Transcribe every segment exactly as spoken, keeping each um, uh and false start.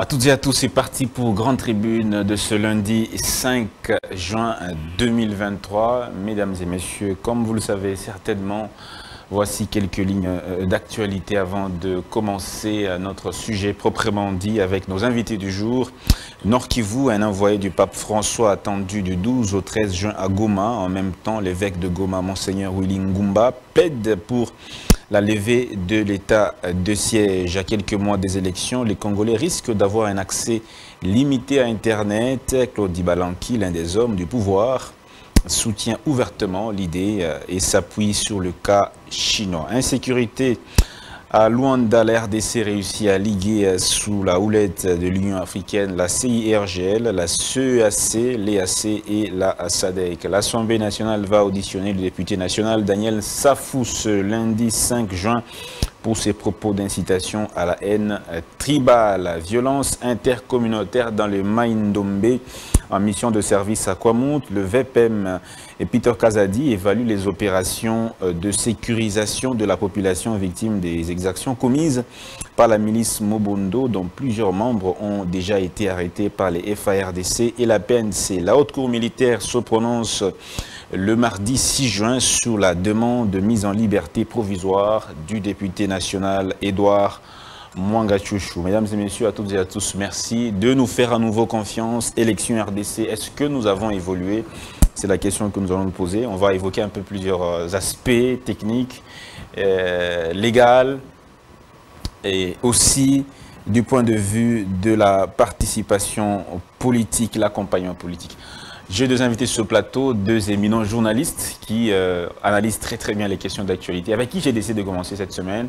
À toutes et à tous, c'est parti pour Grande Tribune de ce lundi cinq juin deux mille vingt-trois. Mesdames et messieurs, comme vous le savez certainement, voici quelques lignes d'actualité avant de commencer notre sujet proprement dit avec nos invités du jour. Nord Kivu, un envoyé du pape François attendu du douze au treize juin à Goma. En même temps, l'évêque de Goma, Monseigneur Willy Ngumba, plaide pour la levée de l'état de siège. À quelques mois des élections, les Congolais risquent d'avoir un accès limité à Internet. Claudie Balanqui, l'un des hommes du pouvoir, soutient ouvertement l'idée et s'appuie sur le cas chinois. Insécurité à Luanda, la R D C réussit à liguer sous la houlette de l'Union africaine la C I R G L, la C E A C, l'E A C et la SADEC. L'Assemblée nationale va auditionner le député national Daniel Safu ce lundi cinq juin pour ses propos d'incitation à la haine tribale. La violence intercommunautaire dans le Maïndombe. En mission de service à Kwamount, le V P M et Peter Kazadi évalue les opérations de sécurisation de la population victime des exactions commises par la milice Mobondo, dont plusieurs membres ont déjà été arrêtés par les F A R D C et la P N C. La haute cour militaire se prononce le mardi six juin sur la demande de mise en liberté provisoire du député national Edouard Mwanga Tchouchou. Mesdames et messieurs, à toutes et à tous, merci de nous faire à nouveau confiance. Élection R D C, est-ce que nous avons évolué? C'est la question que nous allons nous poser. On va évoquer un peu plusieurs aspects techniques, euh, légaux et aussi du point de vue de la participation politique, l'accompagnement politique. J'ai deux invités sur ce plateau, deux éminents journalistes qui euh, analysent très très bien les questions d'actualité, avec qui j'ai décidé de commencer cette semaine.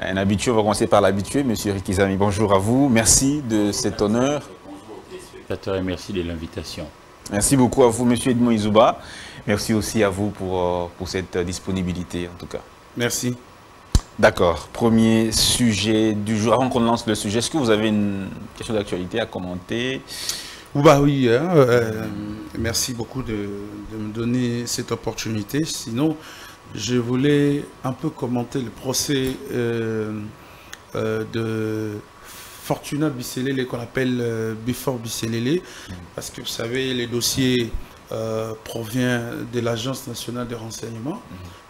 Un habitué, on va commencer par l'habitué, M. Rikizami. Bonjour à vous, merci de cet honneur. Bonjour aux téléspectateurs et merci de l'invitation. Merci beaucoup à vous, M. Edmond Izuba. Merci aussi à vous pour, pour cette disponibilité, en tout cas. Merci. D'accord, premier sujet du jour. Avant qu'on lance le sujet, est-ce que vous avez une question d'actualité à commenter? Bah oui, hein, euh, merci beaucoup de, de me donner cette opportunité. Sinon, je voulais un peu commenter le procès euh, euh, de Fortunat Biselele, qu'on appelle euh, Bifort Biselele, parce que vous savez, les dossiers euh, proviennent de l'Agence nationale de renseignement,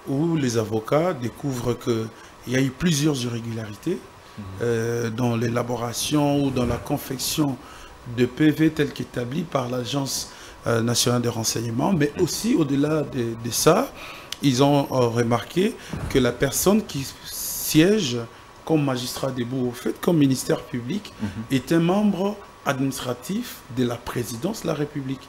où les avocats découvrent qu'il y a eu plusieurs irrégularités euh, dans l'élaboration ou dans la confection de P V tels qu'établis par l'Agence euh, nationale de renseignement, mais aussi au-delà de, de ça. Ils ont remarqué que la personne qui siège comme magistrat debout, au fait, comme ministère public, mm-hmm. est un membre administratif de la présidence de la République.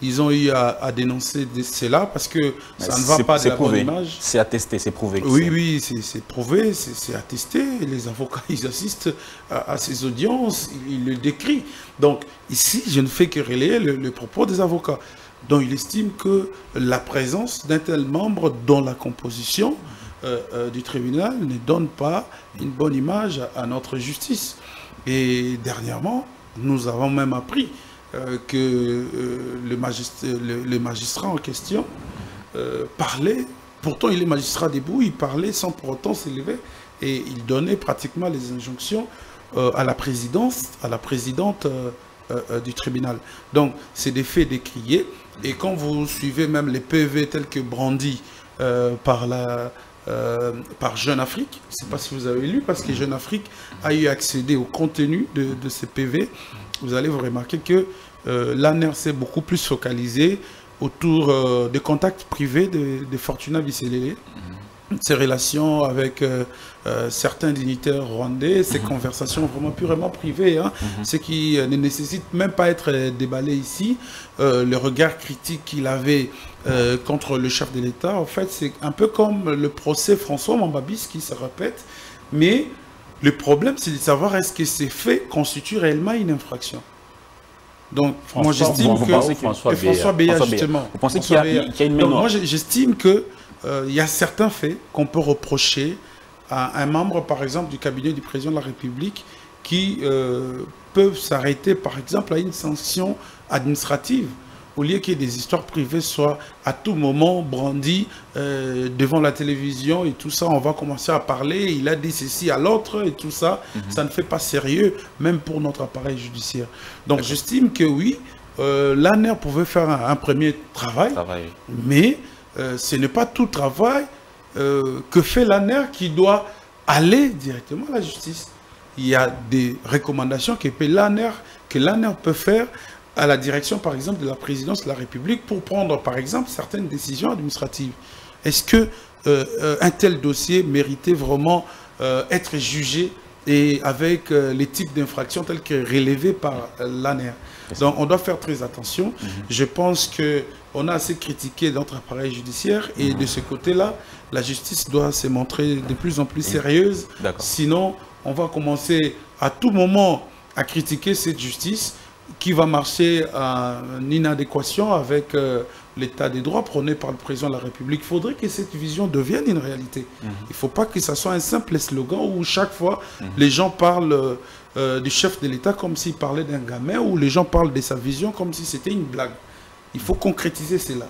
Ils ont eu à, à dénoncer de cela parce que mais ça ne va pas de la prouvé. bonne image. C'est attesté, c'est prouvé. Oui, oui, c'est prouvé, c'est attesté. Les avocats, ils assistent à, à ces audiences, ils, ils le décrivent. Donc ici, je ne fais que relayer le, le propos des avocats. Donc il estime que la présence d'un tel membre dans la composition euh, euh, du tribunal ne donne pas une bonne image à, à notre justice. Et dernièrement, nous avons même appris euh, que euh, le, magistrat, le, le magistrat en question euh, parlait, pourtant il est magistrat debout, il parlait sans pour autant s'élever et il donnait pratiquement les injonctions euh, à la présidence, à la présidente euh, euh, euh, du tribunal. Donc c'est des faits décriés. Et quand vous suivez même les P V tels que brandis euh, par, la, euh, par Jeune Afrique, je ne sais pas si vous avez lu, parce que Jeune Afrique a eu accédé au contenu de, de ces P V, vous allez vous remarquer que euh, l'A N R s'est beaucoup plus focalisée autour euh, des contacts privés de, de Fortunat Biselele, ses relations avec euh, euh, certains dignitaires rwandais, ses conversations vraiment purement privées, hein, mm-hmm. ce qui euh, ne nécessite même pas être euh, déballé ici. Euh, le regard critique qu'il avait euh, contre le chef de l'État, en fait, c'est un peu comme le procès François Mambabis qui se répète, mais le problème, c'est de savoir est-ce que ces faits constituent réellement une infraction. Donc, François, moi, j'estime que... François Beya, François Beya, justement. Vous pensez qu'il y, qu y a une mémoire. Donc, moi, j'estime que il euh, y a certains faits qu'on peut reprocher à un membre, par exemple, du cabinet du président de la République qui euh, peuvent s'arrêter, par exemple, à une sanction administrative au lieu que des histoires privées soient à tout moment brandies euh, devant la télévision et tout ça, on va commencer à parler, il a dit ceci à l'autre et tout ça, mm-hmm. ça ne fait pas sérieux, même pour notre appareil judiciaire. Donc j'estime que oui, euh, l'A N R pouvait faire un, un premier travail, travail. mais euh, ce n'est pas tout travail euh, que fait l'A N R qui doit aller directement à la justice. Il y a des recommandations que l'A N R que l'A N R peut faire à la direction, par exemple, de la présidence de la République pour prendre, par exemple, certaines décisions administratives. Est-ce que euh, un tel dossier méritait vraiment euh, être jugé et avec euh, les types d'infractions telles que relevées par euh, l'A N R? Donc, on doit faire très attention. Mm-hmm. Je pense que on a assez critiqué notre appareil judiciaire et mm-hmm. de ce côté-là, la justice doit se montrer de plus en plus sérieuse. Mm-hmm. Sinon, on va commencer à tout moment à critiquer cette justice qui va marcher en inadéquation avec euh, l'état des droits prôné par le président de la République. Il faudrait que cette vision devienne une réalité. Mm-hmm. Il ne faut pas que ça soit un simple slogan où chaque fois mm-hmm. les gens parlent euh, du chef de l'État comme s'il parlait d'un gamin, ou les gens parlent de sa vision comme si c'était une blague. Il faut concrétiser cela.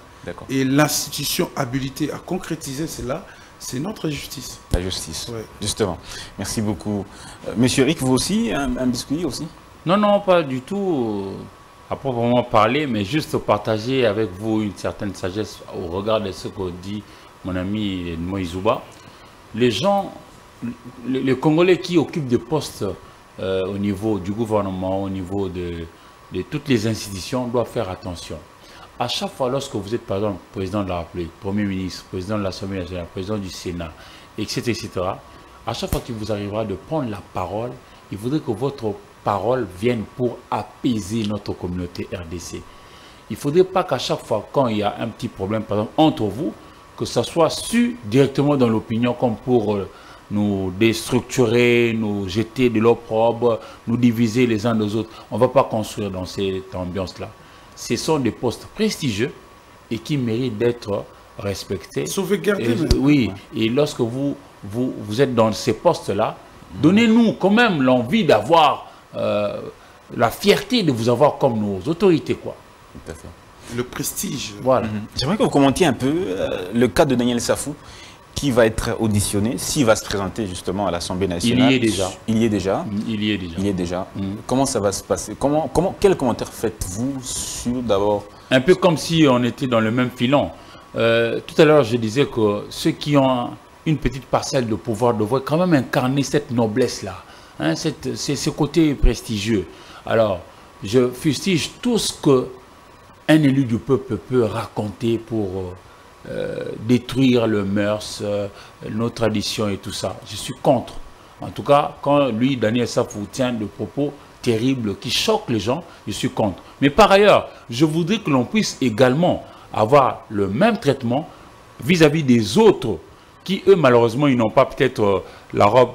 Et l'institution habilitée à concrétiser cela, c'est notre justice. La justice, ouais. Justement. Merci beaucoup. Euh, Monsieur Rick, vous aussi, un, un biscuit aussi? Non, non, pas du tout euh, à proprement parler, mais juste partager avec vous une certaine sagesse au regard de ce que dit mon ami Moïzouba. Les gens, les, les Congolais qui occupent des postes euh, au niveau du gouvernement, au niveau de, de toutes les institutions, doivent faire attention. À chaque fois, lorsque vous êtes, par exemple, président de la République, Premier ministre, président de l'Assemblée nationale, président du Sénat, et cetera, et cetera, à chaque fois qu'il vous arrivera de prendre la parole, il faudrait que votre parole vienne pour apaiser notre communauté R D C. Il ne faudrait pas qu'à chaque fois, quand il y a un petit problème, par exemple, entre vous, que ça soit su directement dans l'opinion comme pour euh, nous déstructurer, nous jeter de l'opprobre, nous diviser les uns des autres. On ne va pas construire dans cette ambiance-là. Ce sont des postes prestigieux et qui méritent d'être respectés. Sauvegardés. Oui, et lorsque vous, vous, vous êtes dans ces postes-là, mmh. donnez-nous quand même l'envie d'avoir, euh, la fierté de vous avoir comme nos autorités, quoi. Tout à fait. Le prestige. Voilà. Mmh. J'aimerais que vous commentiez un peu euh, le cas de Daniel Safu, qui va être auditionné, s'il va se présenter justement à l'Assemblée nationale. Il y est déjà. Il y est déjà. Il y est déjà. Il y est déjà. Mm. Comment ça va se passer? Comment, comment, quel commentaire faites-vous sur d'abord? Un peu comme si on était dans le même filon. Euh, tout à l'heure, je disais que ceux qui ont une petite parcelle de pouvoir devraient quand même incarner cette noblesse-là, hein, cette, c'est ce côté prestigieux. Alors, je fustige tout ce que un élu du peuple peut raconter pour Euh, Euh, détruire le mœurs, euh, nos traditions et tout ça. Je suis contre. En tout cas, quand lui, Daniel Safu, tient des propos terribles qui choquent les gens, je suis contre. Mais par ailleurs, je voudrais que l'on puisse également avoir le même traitement vis-à-vis des autres qui, eux, malheureusement, ils n'ont pas peut-être euh, la robe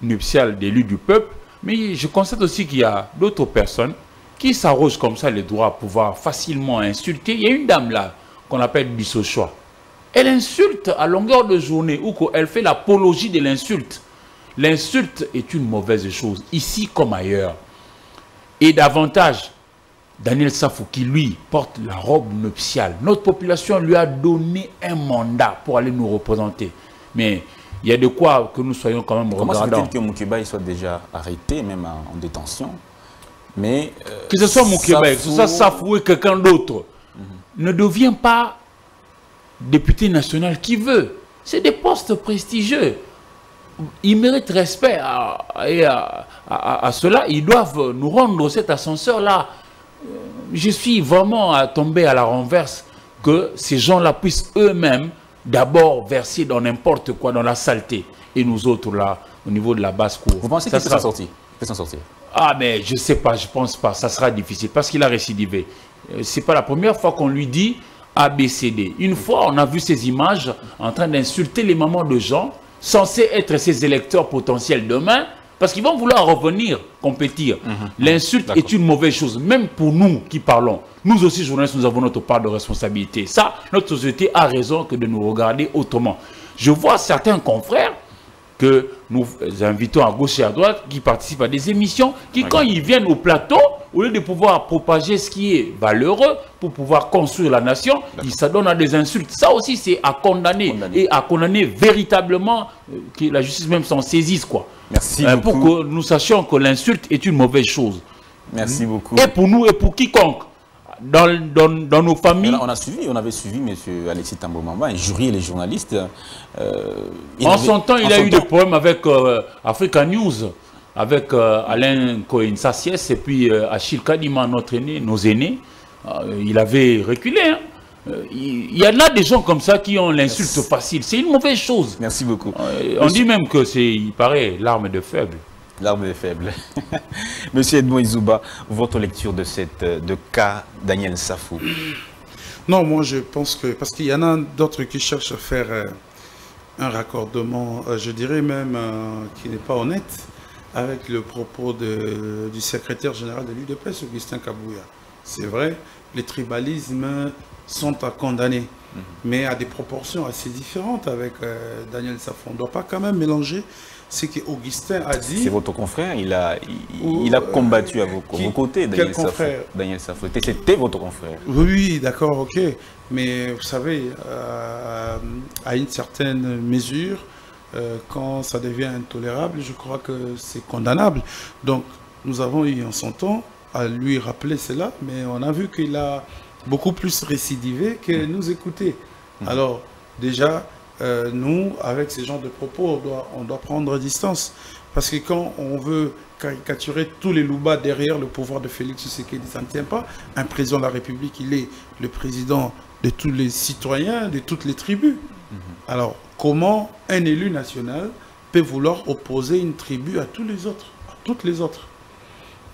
nuptiale d'élus du peuple. Mais je constate aussi qu'il y a d'autres personnes qui s'arrogent comme ça les droits à pouvoir facilement insulter. Il y a une dame là qu'on appelle Bissochoa. Elle insulte à longueur de journée ou qu'elle fait l'apologie de l'insulte. L'insulte est une mauvaise chose, ici comme ailleurs. Et davantage, Daniel Safu, qui lui porte la robe nuptiale. Notre population lui a donné un mandat pour aller nous représenter. Mais il y a de quoi que nous soyons quand même regardants. Comment se fait-il que Moukibai soit déjà arrêté, même en détention? Mais euh, que ce soit Moukibai, que ce soit Safu et quelqu'un d'autre, mm-hmm. ne devient pas député national qui veut. C'est des postes prestigieux. Ils méritent respect à, à, à, à cela. Ils doivent nous rendre cet ascenseur-là. Je suis vraiment à tomber à la renverse que ces gens-là puissent eux-mêmes d'abord verser dans n'importe quoi, dans la saleté. Et nous autres, là, au niveau de la basse-cour. Vous pensez qu'il sera sorti? Il s'en sortir. Ah, mais je ne sais pas, je ne pense pas. Ça sera difficile parce qu'il a récidivé. Ce n'est pas la première fois qu'on lui dit A B C D. Une fois, on a vu ces images en train d'insulter les mamans de gens censés être ses électeurs potentiels demain, parce qu'ils vont vouloir revenir compétir. Mm-hmm. L'insulte est une mauvaise chose, même pour nous qui parlons. Nous aussi, journalistes, nous avons notre part de responsabilité. Ça, notre société a raison que de nous regarder autrement. Je vois certains confrères que nous invitons à gauche et à droite qui participent à des émissions qui, okay. quand ils viennent au plateau, au lieu de pouvoir propager ce qui est valeureux pour pouvoir construire la nation, il s'adonne à des insultes. Ça aussi, c'est à condamner, condamner et à condamner véritablement euh, que la justice même s'en saisisse, quoi. Merci euh, pour que nous sachions que l'insulte est une mauvaise chose. Merci beaucoup. Et pour nous et pour quiconque. Dans, dans, dans nos familles. Là, on a suivi, on avait suivi M. Alexis Tambwe Mwamba, un jury et les journalistes. Euh, en avait, son temps, en il a eu temps... des problèmes avec euh, Africa News, avec euh, Alain Cohen, sa sieste, et puis euh, Achille Kadima, notre aîné, nos aînés. Euh, il avait reculé. Hein. Il y en a des gens comme ça qui ont l'insulte facile. C'est une mauvaise chose. Merci beaucoup. Euh, on Monsieur... dit même que c'est, il paraît, l'arme de faible. L'arme est faible. Monsieur Edmond Izuba, votre lecture de, cette, de cas Daniel Safu. Non, moi je pense que... Parce qu'il y en a d'autres qui cherchent à faire euh, un raccordement, euh, je dirais même, euh, qui n'est pas honnête, avec le propos de, du secrétaire général de l'U D P S, Augustin Kabouya. C'est vrai, les tribalismes sont à condamner, mm-hmm. mais à des proportions assez différentes avec euh, Daniel Safu. On ne doit pas quand même mélanger... C'est qu'Augustin a dit... C'est votre confrère, il a, il, où, il a combattu à vos, qui, vos côtés, Daniel Safu. Daniel Safu, c'était votre confrère. Oui, d'accord, ok. Mais vous savez, euh, à une certaine mesure, euh, quand ça devient intolérable, je crois que c'est condamnable. Donc, nous avons eu en son temps à lui rappeler cela, mais on a vu qu'il a beaucoup plus récidivé que mmh. nous écouter. Mmh. Alors, déjà... Euh, nous, avec ce genre de propos, on doit, on doit prendre distance. Parce que quand on veut caricaturer tous les loubas derrière le pouvoir de Félix Tshisekedi, ça ne tient pas. Un président de la République, il est le président de tous les citoyens, de toutes les tribus. Mm-hmm. Alors, comment un élu national peut vouloir opposer une tribu à tous les autres, à toutes les autres?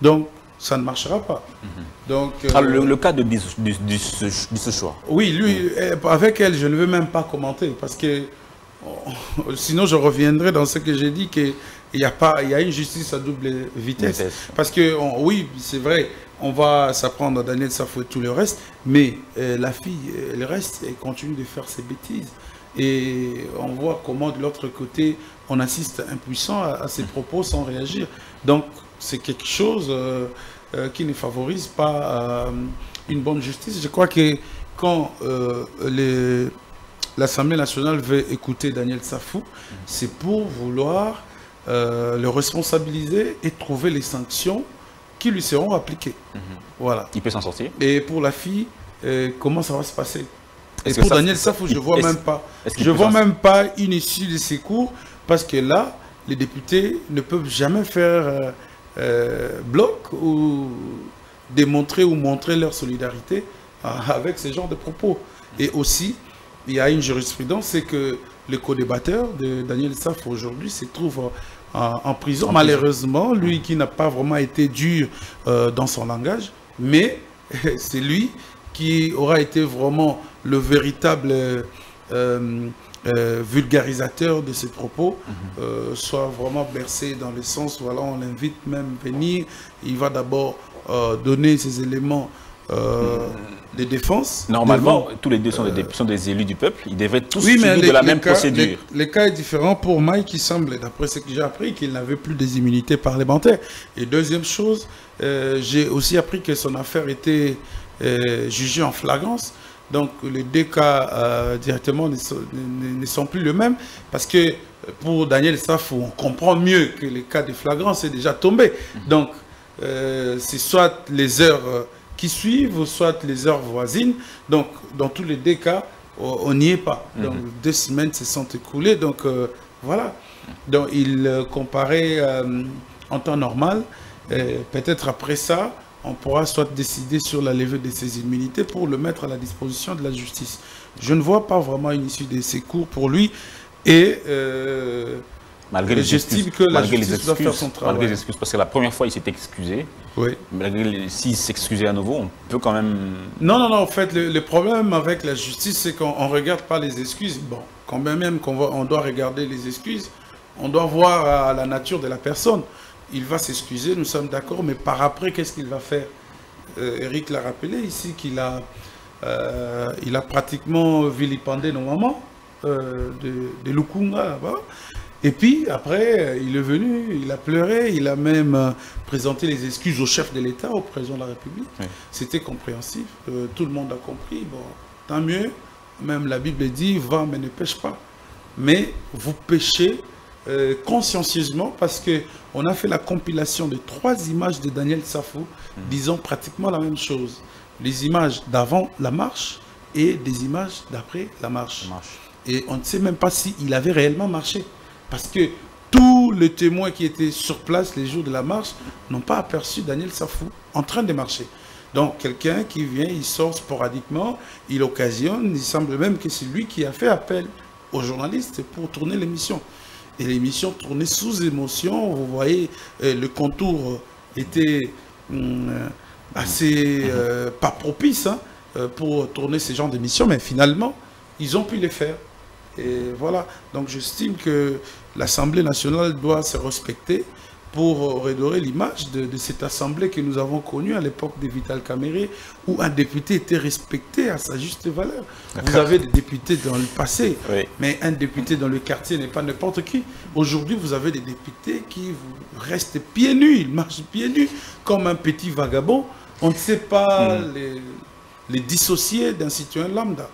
Donc, ça ne marchera pas. Mm-hmm. Donc, euh, ah, le, le cas de Bissochoa. Oui, lui, mm. avec elle, je ne veux même pas commenter, parce que oh, sinon je reviendrai dans ce que j'ai dit, qu'il y a pas, il y a une justice à double vitesse. vitesse. Parce que, on, oui, c'est vrai, on va s'apprendre à Daniel Safu et tout le reste, mais euh, la fille, le reste, elle continue de faire ses bêtises. Et on voit comment, de l'autre côté, on assiste impuissant à, à ses propos sans réagir. Donc, c'est quelque chose euh, euh, qui ne favorise pas euh, une bonne justice. Je crois que quand euh, l'Assemblée nationale veut écouter Daniel Safu, c'est pour vouloir euh, le responsabiliser et trouver les sanctions qui lui seront appliquées. Mm-hmm. Voilà. Il peut s'en sortir. Et pour la fille, euh, comment ça va se passer? Et pour Daniel Safu, je ne vois même pas. Je ne vois même pas une issue de ces cours, parce que là, les députés ne peuvent jamais faire... Euh, Euh, bloc ou démontrer ou montrer leur solidarité euh, avec ce genre de propos. Et aussi, il y a une jurisprudence, c'est que le co-débatteur de Daniel Safu aujourd'hui se trouve euh, en prison. En Malheureusement, prison. lui qui n'a pas vraiment été dur euh, dans son langage, mais c'est lui qui aura été vraiment le véritable euh, euh, Euh, vulgarisateur de ses propos, mm-hmm. euh, soit vraiment bercé dans le sens, voilà, on l'invite même venir, il va d'abord euh, donner ses éléments euh, mm-hmm. de défense. Normalement, devant, tous les deux sont, euh, des, sont des élus du peuple, ils devraient tous oui, subir les, de la même cas, procédure. Le cas est différent pour Mike, qui semble, d'après ce que j'ai appris, qu'il n'avait plus des immunités parlementaires. Et deuxième chose, euh, j'ai aussi appris que son affaire était euh, jugée en flagrance. Donc, les deux cas euh, directement ne sont, ne, ne sont plus le même, parce que pour Daniel Safu, on comprend mieux que les cas de flagrance est déjà tombé. Donc, euh, c'est soit les heures qui suivent, soit les heures voisines. Donc, dans tous les deux cas, on n'y est pas. Donc, mm-hmm. deux semaines se sont écoulées. Donc, euh, voilà. Donc, il euh, comparait euh, en temps normal. Peut-être après ça, on pourra soit décider sur la levée de ses immunités pour le mettre à la disposition de la justice. Je ne vois pas vraiment une issue de ces cours pour lui, et euh, j'estime que la justice excuses, doit faire son travail. Malgré les excuses, parce que la première fois il s'est excusé, oui. S'il s'excusait à nouveau, on peut quand même... Non, non, non, en fait, le, le problème avec la justice, c'est qu'on ne regarde pas les excuses. Bon, quand même qu'on on doit regarder les excuses, on doit voir à la nature de la personne. Il va s'excuser, nous sommes d'accord, mais par après, qu'est-ce qu'il va faire? euh, Eric l'a rappelé ici qu'il a, euh, il a pratiquement vilipendé nos mamans euh, de, de Lukunga là-bas. Et puis, après, il est venu, il a pleuré, il a même présenté les excuses au chef de l'État, au président de la République. Oui. C'était compréhensif, euh, tout le monde a compris. Bon, tant mieux, même la Bible dit, va, mais ne pêche pas. Mais vous pêchez euh, consciencieusement, parce qu'on a fait la compilation de trois images de Daniel Safu, mmh. disant pratiquement la même chose. Les images d'avant la marche et des images d'après la marche. La marche. Et on ne sait même pas s'il avait réellement marché. Parce que tous les témoins qui étaient sur place les jours de la marche n'ont pas aperçu Daniel Safu en train de marcher. Donc quelqu'un qui vient, il sort sporadiquement, il occasionne, il semble même que c'est lui qui a fait appel aux journalistes pour tourner l'émission. Et l'émission tournait sous émotion, vous voyez, le contour était hum, assez euh, pas propice hein, pour tourner ce genre d'émission, mais finalement, ils ont pu les faire. Et voilà, donc j'estime que l'Assemblée nationale doit se respecter pour redorer l'image de, de cette Assemblée que nous avons connue à l'époque de Vital Caméré, où un député était respecté à sa juste valeur. Vous avez des députés dans le passé, oui. mais un député dans le quartier n'est pas n'importe qui. Aujourd'hui, vous avez des députés qui restent pieds nus, ils marchent pieds nus, comme un petit vagabond. On ne sait pas mmh. les, les dissocier d'un citoyen lambda.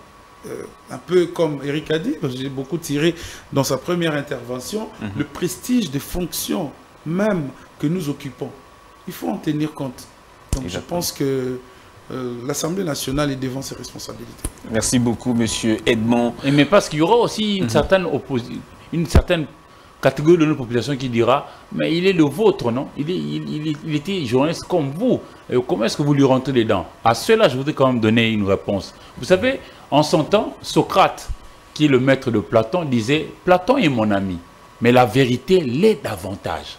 Euh, un peu comme Eric a dit, j'ai beaucoup tiré dans sa première intervention, mmh. le prestige des fonctions même que nous occupons. Il faut en tenir compte. Donc Exactement. je pense que euh, l'Assemblée nationale est devant ses responsabilités. Merci beaucoup, monsieur Edmond. Et mais parce qu'il y aura aussi une, mmh. certaine une certaine catégorie de notre population qui dira, mais il est le vôtre, non? Il, est, il, il, il était journaliste comme vous. Et comment est-ce que vous lui rentrez dedans? À cela, je voudrais quand même donner une réponse. Vous savez, en son temps, Socrate, qui est le maître de Platon, disait « Platon est mon ami, mais la vérité l'est davantage. »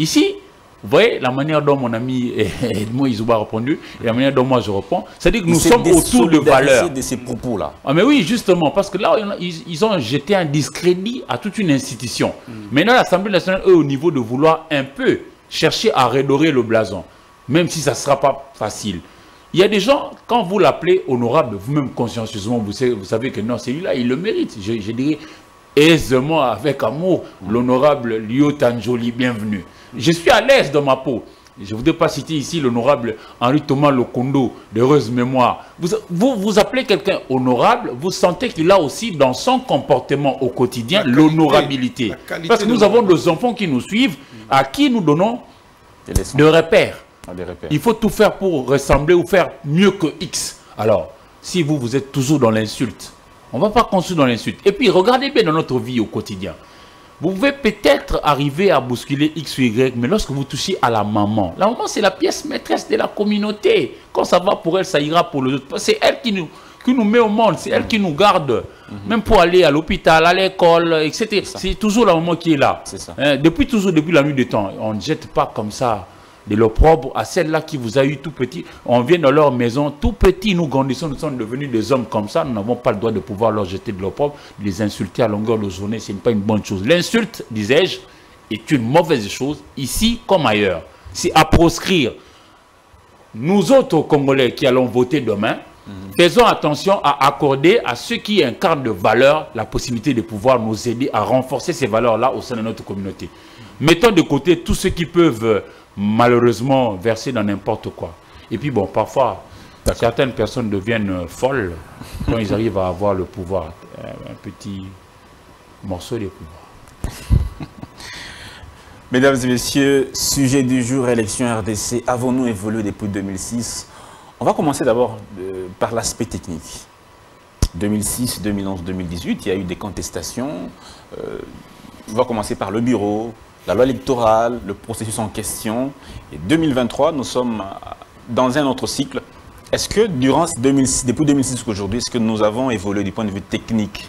Ici, vous voyez la manière dont mon ami Edmond Izuba a répondu et la manière dont moi je réponds, c'est-à-dire que nous sommes autour de valeurs. De ces propos-là. Ah mais oui, justement, parce que là, ils, ils ont jeté un discrédit à toute une institution. Mm. Maintenant, l'Assemblée nationale, eux, au niveau de vouloir un peu chercher à redorer le blason, même si ça ne sera pas facile. Il y a des gens, quand vous l'appelez honorable, vous-même consciencieusement, vous savez, vous savez que non, celui-là, il le mérite. Je, je dirais aisément, avec amour, mmh. l'honorable Lio Tanjoli, bienvenue. Mmh. Je suis à l'aise dans ma peau. Je ne voudrais pas citer ici l'honorable Henri Thomas Lokondo, d'heureuse mémoire. Vous vous, vous appelez quelqu'un honorable, vous sentez qu'il a aussi dans son comportement au quotidien l'honorabilité. Parce que nous avons des enfants qui nous suivent, mmh. à qui nous donnons de repères. Il faut tout faire pour ressembler ou faire mieux que X. Alors, si vous, vous êtes toujours dans l'insulte, on ne va pas construire dans l'insulte. Et puis, regardez bien dans notre vie au quotidien. Vous pouvez peut-être arriver à bousculer X ou Y, mais lorsque vous touchez à la maman, la maman, c'est la pièce maîtresse de la communauté. Quand ça va pour elle, ça ira pour les autres. C'est elle qui nous, qui nous met au monde, c'est elle qui nous garde. Mm-hmm. Même pour aller à l'hôpital, à l'école, et cetera. C'est toujours la maman qui est là. C'est ça. Hein, depuis toujours, depuis la nuit des temps, on ne jette pas comme ça de l'opprobre à celle-là qui vous a eu tout petit. On vient dans leur maison, tout petit, nous grandissons, nous sommes devenus des hommes comme ça, nous n'avons pas le droit de pouvoir leur jeter de l'opprobre, de les insulter à longueur de journée, ce n'est pas une bonne chose. L'insulte, disais-je, est une mauvaise chose, ici comme ailleurs. C'est à proscrire. Nous autres Congolais qui allons voter demain, mmh. faisons attention à accorder à ceux qui incarnent de valeurs la possibilité de pouvoir nous aider à renforcer ces valeurs-là au sein de notre communauté. Mmh. Mettons de côté tous ceux qui peuvent malheureusement versé dans n'importe quoi. Et puis bon, parfois, certaines personnes deviennent folles quand ils arrivent à avoir le pouvoir. Un petit morceau de pouvoir. Mesdames et messieurs, sujet du jour, élection R D C. Avons-nous évolué depuis deux mille six? On va commencer d'abord par l'aspect technique. deux mille six, deux mille onze, deux mille dix-huit, il y a eu des contestations. Euh, on va commencer par le bureau, la loi électorale, le processus en question. Et deux mille vingt-trois, nous sommes dans un autre cycle. Est-ce que durant deux mille six, depuis deux mille six jusqu'à aujourd'hui, est-ce que nous avons évolué du point de vue technique,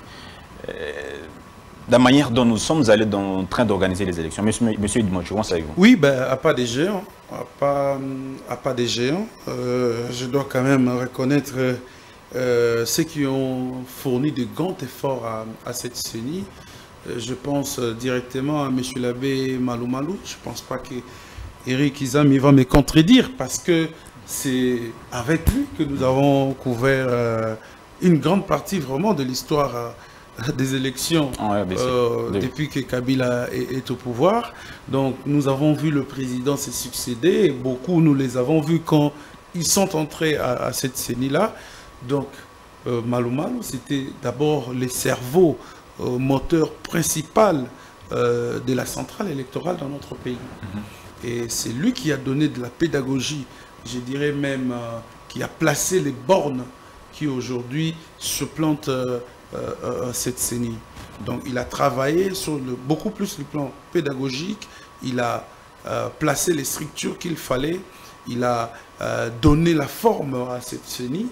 euh, de la manière dont nous sommes allés dans, en train d'organiser les élections? Monsieur, monsieur Edmond, je commence avec vous. Oui, ben, à pas des géants. À pas, à pas des géants. Euh, je dois quand même reconnaître euh, ceux qui ont fourni de grands efforts à, à cette C E N I. Je pense directement à M. l'abbé Malumalu. Je ne pense pas que Eric Izami va me contredire parce que c'est avec lui que nous avons couvert une grande partie vraiment de l'histoire des élections ah, oui, euh, oui. depuis que Kabila est, est au pouvoir. Donc nous avons vu le président se succéder, et beaucoup nous les avons vus quand ils sont entrés à, à cette CENI-là. Donc euh, Malumalu, c'était d'abord les cerveaux euh, moteur principal euh, de la centrale électorale dans notre pays. Mm-hmm. Et c'est lui qui a donné de la pédagogie, je dirais même, euh, qui a placé les bornes qui aujourd'hui supplante euh, euh, euh, cette CENI. Donc il a travaillé sur le, beaucoup plus le plan pédagogique, il a euh, placé les structures qu'il fallait, il a euh, donné la forme à cette CENI.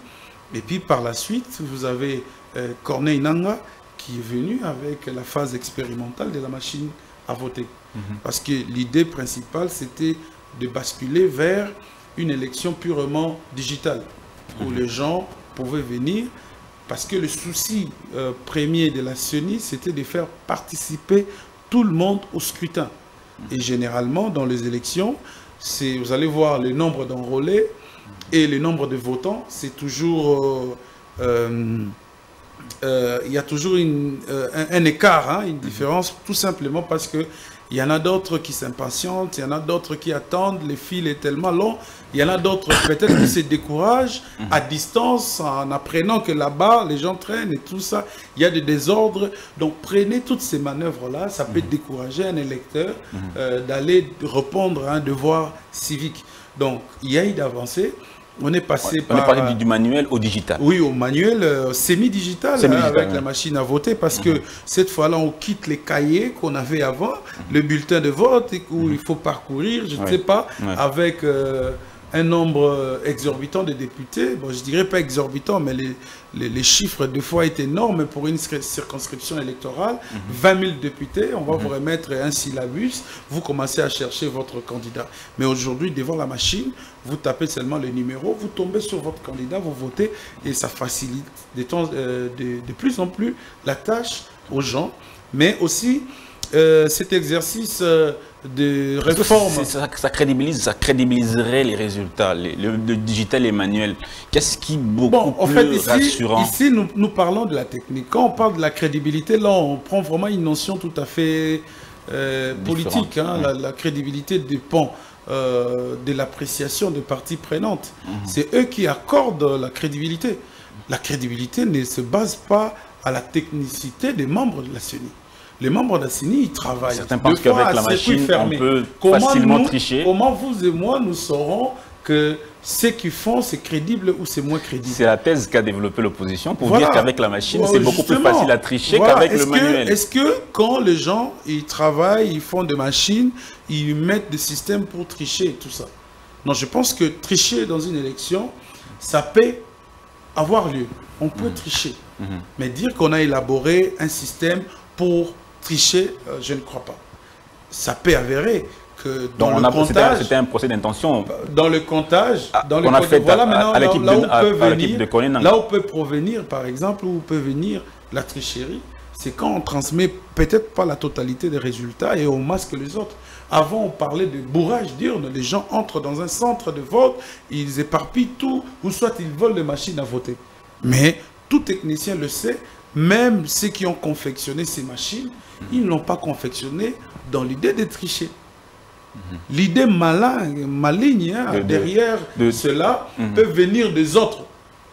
Et puis par la suite, vous avez euh, Corneille Nangaa qui est venu avec la phase expérimentale de la machine à voter. Mmh. Parce que l'idée principale, c'était de basculer vers une élection purement digitale, mmh. où les gens pouvaient venir, parce que le souci euh, premier de la CENI, c'était de faire participer tout le monde au scrutin. Et généralement, dans les élections, vous allez voir le nombre d'enrôlés et le nombre de votants, c'est toujours... Il euh, euh, euh, y a toujours une, euh, un, un écart, hein, une différence, tout simplement parce que il y en a d'autres qui s'impatientent, il y en a d'autres qui attendent, le fil est tellement long, il y en a d'autres peut-être qui se découragent à distance en apprenant que là-bas, les gens traînent et tout ça, il y a des désordres. Donc prenez toutes ces manœuvres-là, ça peut décourager un électeur euh, d'aller répondre à un devoir civique. Donc il y a eu d'avancée. On est passé ouais, on par... On est parlé du manuel au digital. Oui, au manuel euh, semi-digital, semi hein, avec ouais. la machine à voter, parce mm-hmm. que cette fois-là, on quitte les cahiers qu'on avait avant, mm-hmm. le bulletin de vote, où mm-hmm. il faut parcourir, je ne ouais. sais pas, ouais. avec euh, un nombre exorbitant de députés. Bon, je ne dirais pas exorbitant, mais les, les, les chiffres, des fois, étaient énormes pour une circonscription électorale. Mm-hmm. vingt mille députés, on va mm-hmm. vous remettre un syllabus, vous commencez à chercher votre candidat. Mais aujourd'hui, devant la machine, vous tapez seulement le numéro, vous tombez sur votre candidat, vous votez, et ça facilite de, temps, euh, de, de plus en plus la tâche aux gens. Mais aussi, euh, cet exercice euh, de réforme... Ça, ça, ça, crédibilise, ça crédibiliserait les résultats, les, le, le digital et manuel. Qu'est-ce qui est beaucoup bon, en plus fait, ici, rassurant Ici, nous, nous parlons de la technique. Quand on parle de la crédibilité, là, on prend vraiment une notion tout à fait euh, politique. Hein, oui. la, la crédibilité dépend... Euh, de l'appréciation des parties prenantes. Mmh. C'est eux qui accordent la crédibilité. La crédibilité ne se base pas à la technicité des membres de la CENI. Les membres de la CENI, ils travaillent. Certains pensent qu'avec la machine, on peut facilement tricher. Comment vous et moi, nous saurons que ce qu'ils font, c'est crédible ou c'est moins crédible? C'est la thèse qu'a développée l'opposition pour voilà. dire qu'avec la machine, voilà, c'est beaucoup plus facile à tricher voilà. qu'avec le que, manuel. Est-ce que quand les gens ils travaillent, ils font des machines, ils mettent des systèmes pour tricher et tout ça? Non, je pense que tricher dans une élection, ça peut avoir lieu. On peut mmh. tricher. Mmh. Mais dire qu'on a élaboré un système pour tricher, euh, je ne crois pas. Ça peut avérer. Que dans Donc le on a comptage, c'était un procès d'intention. Dans le comptage, ah, dans le on a fait voilà, à, à l'équipe de Corneille Nangaa. Là où peut provenir, par exemple, où peut venir la tricherie, c'est quand on transmet peut-être pas la totalité des résultats et on masque les autres. Avant, on parlait de bourrage d'urne. Les gens entrent dans un centre de vote, ils éparpillent tout, ou soit ils volent les machines à voter. Mais tout technicien le sait. Même ceux qui ont confectionné ces machines, mmh. ils ne l'ont pas confectionné dans l'idée de tricher. L'idée maligne, maligne hein, de, derrière de, cela de, peut venir des autres.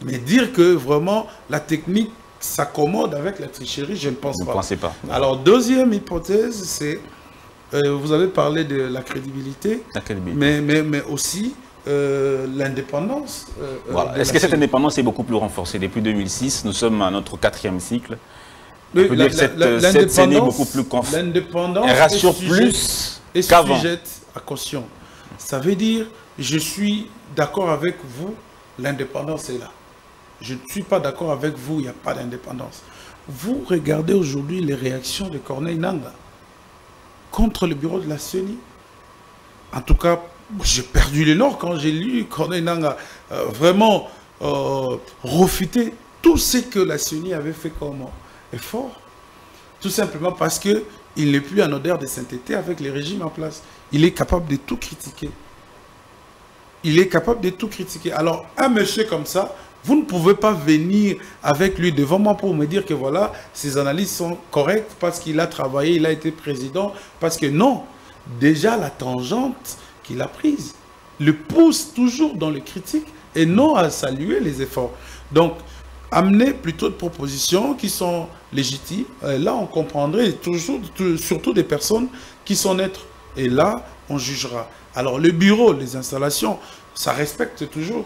Mais dire que vraiment la technique s'accommode avec la tricherie, je ne pense pas. pas. Alors deuxième hypothèse, c'est, euh, vous avez parlé de la crédibilité, la crédibilité. Mais, mais, mais aussi euh, l'indépendance. Euh, voilà. Est-ce que cette indépendance est beaucoup plus renforcée? Depuis deux mille six, nous sommes à notre quatrième cycle. On peut dire que cette CENI est beaucoup plus conforme. L'indépendance rassure plus... Et sujette à caution. Ça veut dire, je suis d'accord avec vous, l'indépendance est là. Je ne suis pas d'accord avec vous, il n'y a pas d'indépendance. Vous regardez aujourd'hui les réactions de Corneille Nangaa contre le bureau de la CENI. En tout cas, j'ai perdu le nord quand j'ai lu Corneille Nangaa euh, vraiment euh, refuter tout ce que la CENI avait fait comme effort. Tout simplement parce que il n'est plus en odeur de sainteté avec les régimes en place. Il est capable de tout critiquer. Il est capable de tout critiquer. Alors, un monsieur comme ça, Vous ne pouvez pas venir avec lui devant moi pour me dire que voilà, ses analyses sont correctes parce qu'il a travaillé, il a été président. Parce que non, déjà la tangente qu'il a prise le pousse toujours dans les critiques et non à saluer les efforts. Donc, amener plutôt de propositions qui sont légitimes. Là, on comprendrait toujours, surtout des personnes qui sont neutres. Et là, on jugera. Alors, le bureau, les installations, ça respecte toujours.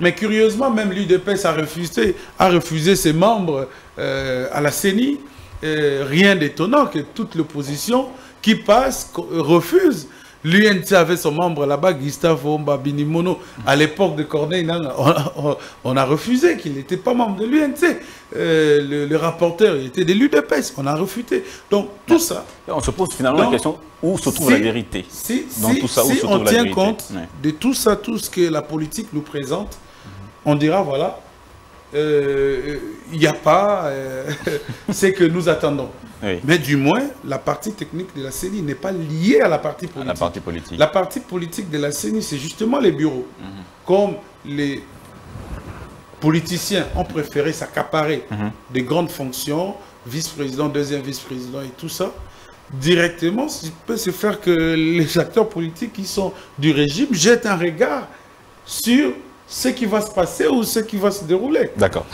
Mais curieusement, même l'U D P S a refusé, a refusé ses membres euh, à la C E N I. Euh, rien d'étonnant que toute l'opposition qui passe refuse. L'U N C avait son membre là-bas, Gustavo Mbabinimono, à l'époque de Corneille Nangaa. On, on, on a refusé qu'il n'était pas membre de l'U N C. Euh, le, le rapporteur il était de l'U D P S. On a refusé. Donc, tout ça... On se pose finalement donc, la question, où se trouve si, la vérité Si, Dans si, tout ça, où si se on trouve tient la compte oui. de tout ça, tout ce que la politique nous présente, on dira, voilà, il euh, n'y a pas euh, ce que nous attendons. Oui. Mais du moins, la partie technique de la C E N I n'est pas liée à la partie politique. La partie politique, la partie politique de la C E N I, c'est justement les bureaux. Mm -hmm. Comme les politiciens ont préféré s'accaparer mm -hmm. des grandes fonctions, vice-président, deuxième vice-président et tout ça, directement, il peut se faire que les acteurs politiques qui sont du régime jettent un regard sur ce qui va se passer ou ce qui va se dérouler. D'accord.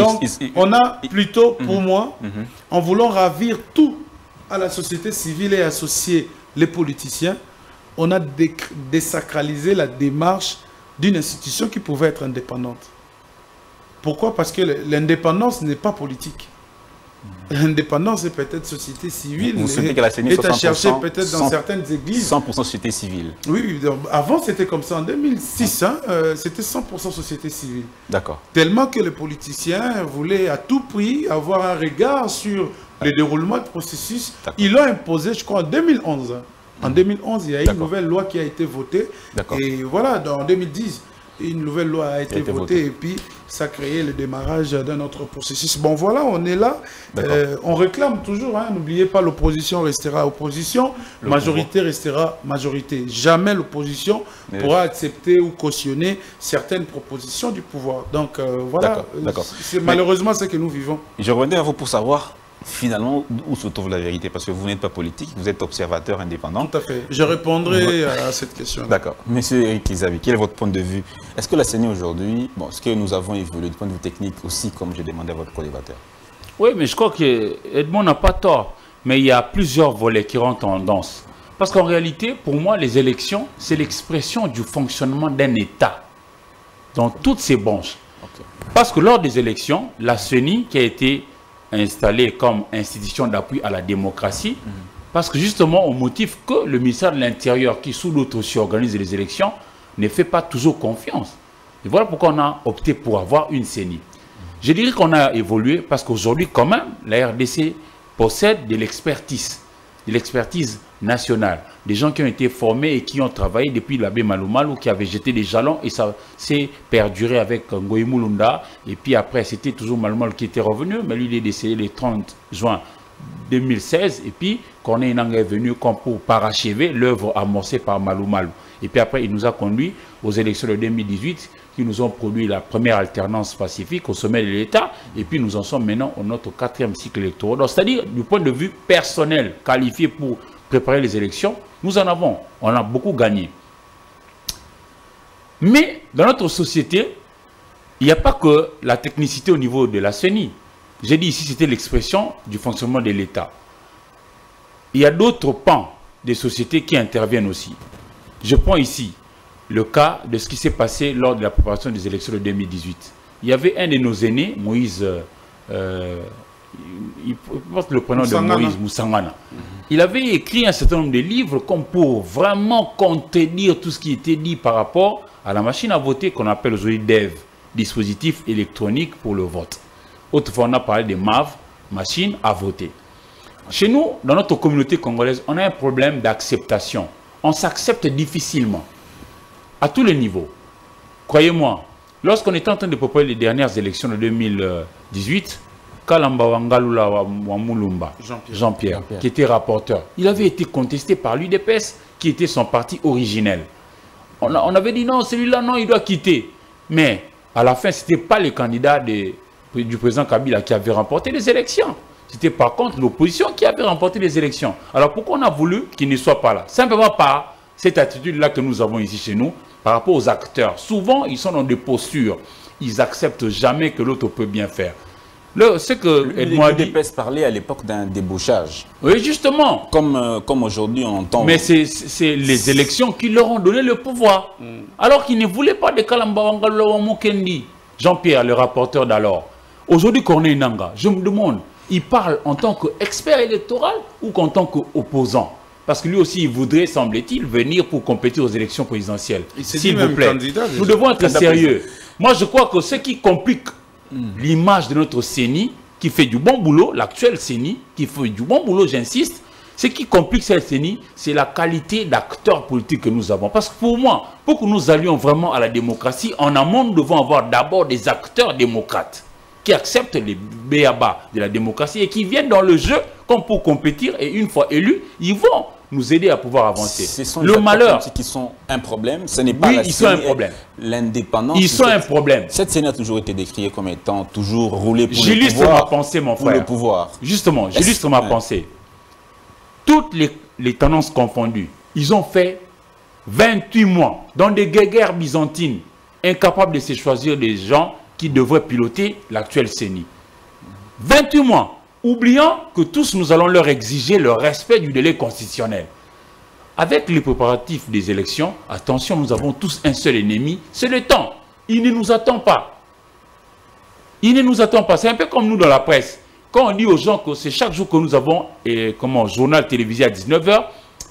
Donc, il, il, il, on a plutôt, pour mm-hmm. moi, mm-hmm. en voulant ravir tout à la société civile et associer les politiciens, on a dé désacralisé la démarche d'une institution qui pouvait être indépendante. Pourquoi? Parce que l'indépendance n'est pas politique. L'indépendance est peut-être société civile. Vous souhaitez que la C E N I soit à chercher peut-être dans certaines églises. cent pour cent société civile. Oui, avant c'était comme ça. En deux mille six, hein, euh, c'était cent pour cent société civile. D'accord. Tellement que les politiciens voulaient à tout prix avoir un regard sur le déroulement du processus. Ils l'ont imposé, je crois, en deux mille onze. En deux mille onze, il y a une nouvelle loi qui a été votée. Et voilà, en deux mille dix... une nouvelle loi a été, a été votée, votée et puis ça a créé le démarrage d'un autre processus. Bon voilà, on est là. Euh, on réclame toujours, hein, n'oubliez pas, l'opposition restera opposition, le majorité pouvoir. restera majorité. Jamais l'opposition oui. pourra accepter ou cautionner certaines propositions du pouvoir. Donc euh, voilà, c'est malheureusement ce que nous vivons. Je reviens à vous pour savoir finalement où se trouve la vérité, parce que vous n'êtes pas politique, vous êtes observateur indépendant. Tout à fait. Je répondrai à cette question. D'accord. Monsieur Rikizami, quel est votre point de vue? Est-ce que la C E N I aujourd'hui, bon, est-ce que nous avons évolué du point de vue technique aussi, comme j'ai demandé à votre collaborateur? Oui, mais je crois que Edmond n'a pas tort, mais il y a plusieurs volets qui rentrent en danse. Parce qu'en réalité, pour moi, les élections, c'est l'expression du fonctionnement d'un État dans toutes ses branches. Okay. Parce que lors des élections, la C E N I qui a été installée comme institution d'appui à la démocratie, mmh. parce que justement au motif que le ministère de l'Intérieur, qui sous l'autre aussi organise les élections, ne fait pas toujours confiance. Et voilà pourquoi on a opté pour avoir une C E N I. Mmh. Je dirais qu'on a évolué parce qu'aujourd'hui quand même, la R D C possède de l'expertise, de l'expertise nationale, des gens qui ont été formés et qui ont travaillé depuis l'abbé Malumalu qui avait jeté des jalons et ça s'est perduré avec Ngoïmulunda et puis après c'était toujours Malumalu qui était revenu, mais lui il est décédé le trente juin deux mille seize et puis Corneille Nangaa est venu comme pour parachever l'œuvre amorcée par Malumalu et puis après il nous a conduits aux élections de deux mille dix-huit qui nous ont produit la première alternance pacifique au sommet de l'État et puis nous en sommes maintenant au notre quatrième cycle électoral, c'est-à-dire du point de vue personnel qualifié pour préparer les élections, nous en avons, on a beaucoup gagné. Mais dans notre société, il n'y a pas que la technicité au niveau de la C E N I. J'ai dit ici, c'était l'expression du fonctionnement de l'État. Il y a d'autres pans des sociétés qui interviennent aussi. Je prends ici le cas de ce qui s'est passé lors de la préparation des élections de deux mille dix-huit. Il y avait un de nos aînés, Moïse... Euh, il porte le prénom de Moïse Moussangana. Il avait écrit un certain nombre de livres comme pour vraiment contenir tout ce qui était dit par rapport à la machine à voter qu'on appelle aujourd'hui D E V, dispositif électronique pour le vote. Autrefois, on a parlé de M A V, machine à voter. Chez nous, dans notre communauté congolaise, on a un problème d'acceptation. On s'accepte difficilement, à tous les niveaux. Croyez-moi, lorsqu'on était en train de préparer les dernières élections de deux mille dix-huit, Jean-Pierre, qui était rapporteur, il avait été contesté par l'U D P S, qui était son parti originel. On, a, on avait dit non, celui-là, non, il doit quitter. Mais À la fin, ce n'était pas les candidats de, du président Kabila qui avaient remporté les élections. C'était par contre l'opposition qui avait remporté les élections. Alors pourquoi on a voulu qu'ils ne soient pas là? Simplement par cette attitude-là que nous avons ici chez nous par rapport aux acteurs. Souvent, ils sont dans des postures. Ils n'acceptent jamais que l'autre peut bien faire. Le, ce que Edmond L'U D P S parlait à l'époque d'un débauchage. Oui, justement. Comme, euh, comme aujourd'hui, on entend... Mais c'est les élections qui leur ont donné le pouvoir. Mm. Alors qu'ils ne voulaient pas de Kalambawangalo Mokendi. Jean-Pierre, le rapporteur d'alors. Aujourd'hui, Corneille Nangaa, je me demande, il parle en tant qu'expert électoral ou qu'en tant qu'opposant? Parce que lui aussi, il voudrait, semble-t-il, venir pour compétir aux élections présidentielles. S'il vous plaît, nous devons être sérieux. Moi, je crois que ce qui complique l'image de notre C E N I, qui fait du bon boulot, l'actuel C E N I, qui fait du bon boulot, j'insiste, ce qui complique cette C E N I, c'est la qualité d'acteur politique que nous avons. Parce que pour moi, pour que nous allions vraiment à la démocratie, en amont, nous devons avoir d'abord des acteurs démocrates qui acceptent les béabas de la démocratie et qui viennent dans le jeu comme pour compétir, et une fois élus, ils vont nous aider à pouvoir avancer. Ce sont le malheur qui sont un problème, ce n'est pas oui, la ils sont un problème. L'indépendance. Ils sont un problème. Cette C E N I a toujours été décriée comme étant toujours roulée pour le pouvoir. J'illustre ma pensée, mon frère. Pour le pouvoir. Justement, j'illustre ma pensée. Toutes les, les tendances confondues, ils ont fait vingt-huit mois dans des guerres byzantines, incapables de se choisir des gens qui devraient piloter l'actuelle C E N I. vingt-huit mois. Oubliant que tous nous allons leur exiger le respect du délai constitutionnel. Avec les préparatifs des élections, attention, nous avons tous un seul ennemi, c'est le temps. Il ne nous attend pas. Il ne nous attend pas. C'est un peu comme nous dans la presse. Quand on dit aux gens que c'est chaque jour que nous avons et comment, journal télévisé à dix-neuf heures,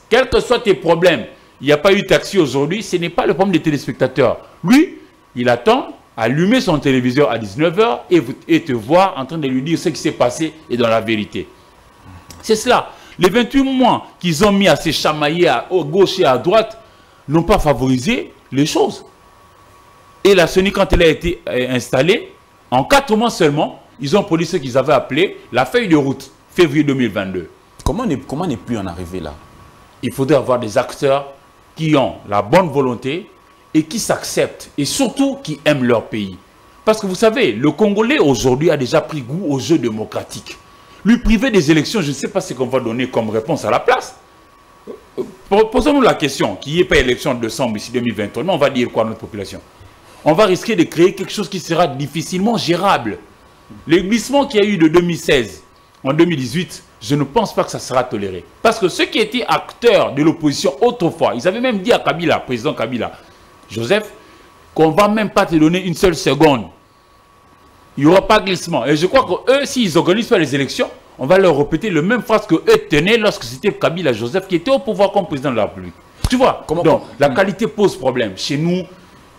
quels que soient tes problèmes, il n'y a pas eu taxi aujourd'hui, ce n'est pas le problème des téléspectateurs. Lui, il attend... allumer son téléviseur à dix-neuf heures et, et te voir en train de lui dire ce qui s'est passé et dans la vérité. C'est cela. Les vingt-huit mois qu'ils ont mis à se chamailler à, à gauche et à droite n'ont pas favorisé les choses. Et la C E N I, quand elle a été installée, en quatre mois seulement, ils ont produit ce qu'ils avaient appelé la feuille de route, février deux mille vingt-deux. Comment on est, comment on est plus en arrivé là? Il faudrait avoir des acteurs qui ont la bonne volonté, et qui s'acceptent, et surtout qui aiment leur pays. Parce que vous savez, le Congolais aujourd'hui a déjà pris goût au jeu démocratique. Lui priver des élections, je ne sais pas ce qu'on va donner comme réponse à la place. Posons-nous la question, qu'il n'y ait pas élection en décembre ici deux mille vingt-trois, on va dire quoi à notre population? On va risquer de créer quelque chose qui sera difficilement gérable. Le glissement qu'il y a eu de deux mille seize en deux mille dix-huit, je ne pense pas que ça sera toléré. Parce que ceux qui étaient acteurs de l'opposition autrefois, ils avaient même dit à Kabila, président Kabila, Joseph, qu'on ne va même pas te donner une seule seconde. Il n'y aura pas glissement. Et je crois qu'eux, s'ils organisent pas les élections, on va leur répéter la même phrase que eux tenaient lorsque c'était Kabila Joseph qui était au pouvoir comme président de la République. Tu vois, comment, donc, comment, la qualité pose problème. Chez nous,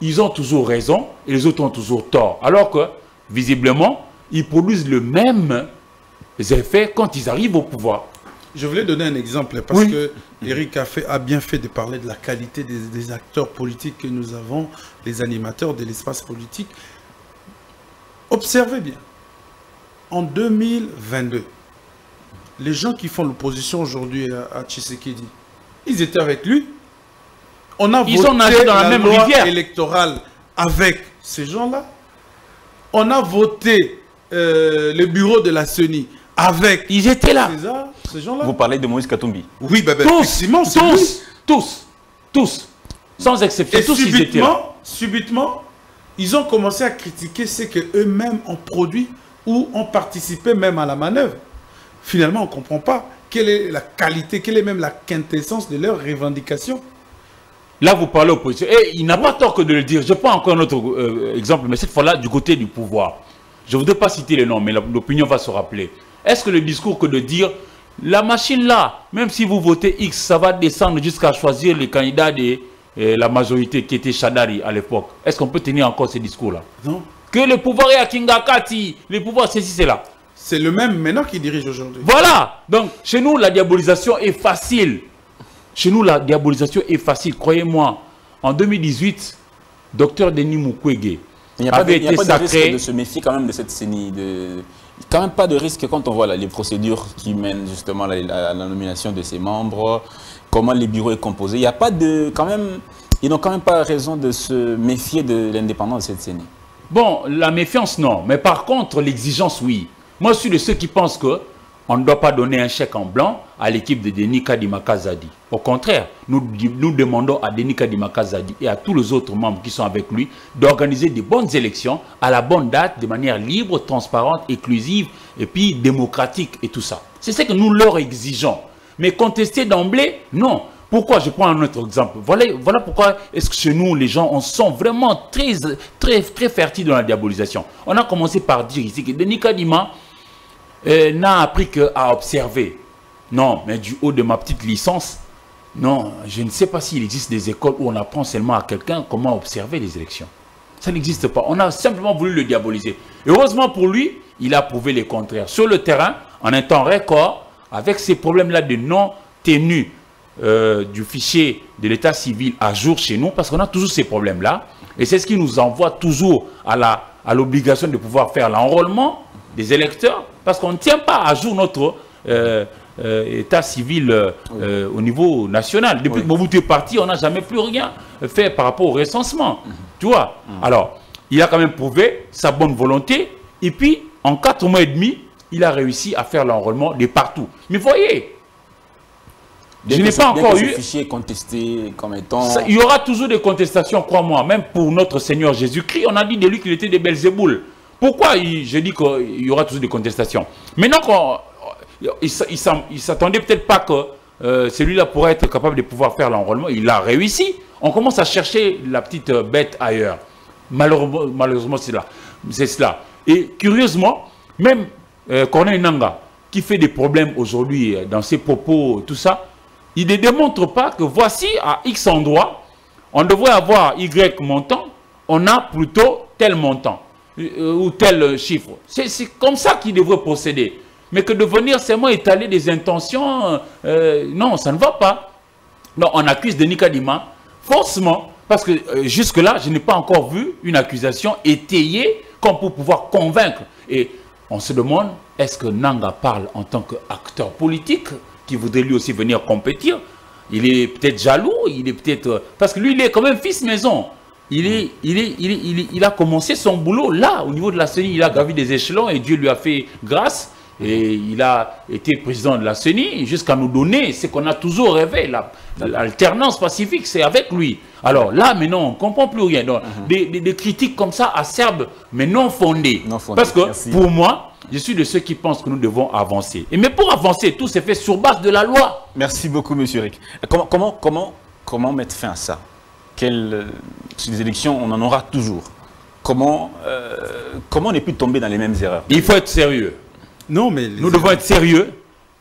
ils ont toujours raison et les autres ont toujours tort. Alors que, visiblement, ils produisent le même effet quand ils arrivent au pouvoir. Je voulais donner un exemple parce oui. que Eric a, fait, a bien fait de parler de la qualité des, des acteurs politiques que nous avons, les animateurs de l'espace politique. Observez bien, en deux mille vingt-deux, les gens qui font l'opposition aujourd'hui à, à Tshisekedi, ils étaient avec lui. On a ils voté ont dans la, la même loi rivière. électorale avec ces gens-là. On a voté euh, le bureau de la C E N I. Avec ils étaient là. César, ces gens-là. Vous parlez de Moïse Katumbi. Oui, ben, ben, tous, tous, tous, tous, tous, sans exception. Et tous subitement, ils étaient là. Subitement, ils ont commencé à critiquer ce qu'eux-mêmes ont produit ou ont participé même à la manœuvre. Finalement, on ne comprend pas quelle est la qualité, quelle est même la quintessence de leurs revendications. Là, vous parlez opposition. Et il n'a pas tort que de le dire. Je prends encore un autre euh, exemple, mais cette fois-là, du côté du pouvoir. Je ne voudrais pas citer les noms, mais l'opinion va se rappeler. Est-ce que le discours que de dire, la machine là, même si vous votez X, ça va descendre jusqu'à choisir les candidats de euh, la majorité qui était Shadari à l'époque. Est-ce qu'on peut tenir encore ce discours-là? Non. Que le pouvoir est à Kingakati, le pouvoir c'est ici, c'est là. C'est le même maintenant qui dirige aujourd'hui. Voilà. Donc, chez nous, la diabolisation est facile. Chez nous, la diabolisation est facile. Croyez-moi, en deux mille dix-huit, docteur Denis Mukwege avait pas de, été il y a pas sacré. De, risque de se méfier quand même de cette C E N I de... Quand même pas de risque quand on voit là, les procédures qui mènent justement à la, la, la nomination de ses membres, comment les bureaux est composé. Il n'y a pas de... Quand même, ils n'ont quand même pas raison de se méfier de l'indépendance de cette C E N I. Bon, la méfiance, non. Mais par contre, l'exigence, oui. Moi, je suis de ceux qui pensent qu'on ne doit pas donner un chèque en blanc à l'équipe de Denis Kadima Kazadi. Au contraire, nous, nous demandons à Denis Kadima Kazadi et à tous les autres membres qui sont avec lui d'organiser des bonnes élections à la bonne date, de manière libre, transparente, inclusive et puis démocratique et tout ça. C'est ce que nous leur exigeons. Mais contester d'emblée, non. Pourquoi? Je prends un autre exemple. Voilà, voilà pourquoi est-ce que chez nous, les gens, on sont vraiment très, très, très fertiles dans la diabolisation. On a commencé par dire ici que Denis Kadima euh, n'a appris qu'à observer. Non, mais du haut de ma petite licence, non, je ne sais pas s'il existe des écoles où on apprend seulement à quelqu'un comment observer les élections. Ça n'existe pas. On a simplement voulu le diaboliser. Et heureusement pour lui, il a prouvé le contraire. Sur le terrain, en un temps record, avec ces problèmes-là de non-tenue Euh, du fichier de l'état civil à jour chez nous, parce qu'on a toujours ces problèmes-là, et c'est ce qui nous envoie toujours à la à l'obligation de pouvoir faire l'enrôlement des électeurs, parce qu'on ne tient pas à jour notre euh, euh, état civil euh, oui. au niveau national. Depuis oui. que Mobutu est parti, on n'a jamais plus rien fait par rapport au recensement. Mmh. Tu vois. Mmh. Alors, il a quand même prouvé sa bonne volonté, et puis, en quatre mois et demi, il a réussi à faire l'enrôlement de partout. Mais voyez, Dès je n'ai pas encore eu... fichier contesté comme étant... Ça, il y aura toujours des contestations, crois-moi. Même pour notre Seigneur Jésus-Christ, on a dit de lui qu'il était de Belzéboul. Pourquoi il, je dis qu'il y aura toujours des contestations? Maintenant, il s'attendait peut-être pas que euh, celui-là pourrait être capable de pouvoir faire l'enrôlement. Il a réussi. On commence à chercher la petite bête ailleurs. Malheureusement, malheureusement c'est cela. Et curieusement, même euh, Corneille Nangaa, qui fait des problèmes aujourd'hui dans ses propos, tout ça, il ne démontre pas que voici à X endroit, on devrait avoir Y montant, on a plutôt tel montant euh, ou tel chiffre. C'est comme ça qu'il devrait procéder. Mais que de venir seulement étaler des intentions, euh, non, ça ne va pas. Non, on accuse Denis Kadima, forcément, parce que euh, jusque-là, je n'ai pas encore vu une accusation étayée comme pour pouvoir convaincre. Et on se demande, est-ce que Nangaa parle en tant qu'acteur politique qui voudrait lui aussi venir compétir? Il est peut-être jaloux, il est peut-être... Parce que lui, il est quand même fils maison. Il, est, il, est, il, est, il, est, il a commencé son boulot là, au niveau de la C E N I. Il a gravi des échelons et Dieu lui a fait grâce. Et il a été président de la C E N I jusqu'à nous donner ce qu'on a toujours rêvé, l'alternance pacifique, c'est avec lui. Alors là, maintenant, on ne comprend plus rien. Donc, mm-hmm. des, des, des critiques comme ça acerbes, mais non fondées. Non fondées. Parce que Merci. Pour moi... Je suis de ceux qui pensent que nous devons avancer. Et mais pour avancer, tout s'est fait sur base de la loi. Merci beaucoup, monsieur Rick. Comment, comment, comment, comment mettre fin à ça? Quelles, sur les élections, on en aura toujours. Comment, euh, comment on n'est plus tombé dans les mêmes erreurs? Il faut être sérieux. Non, mais nous devons être sérieux.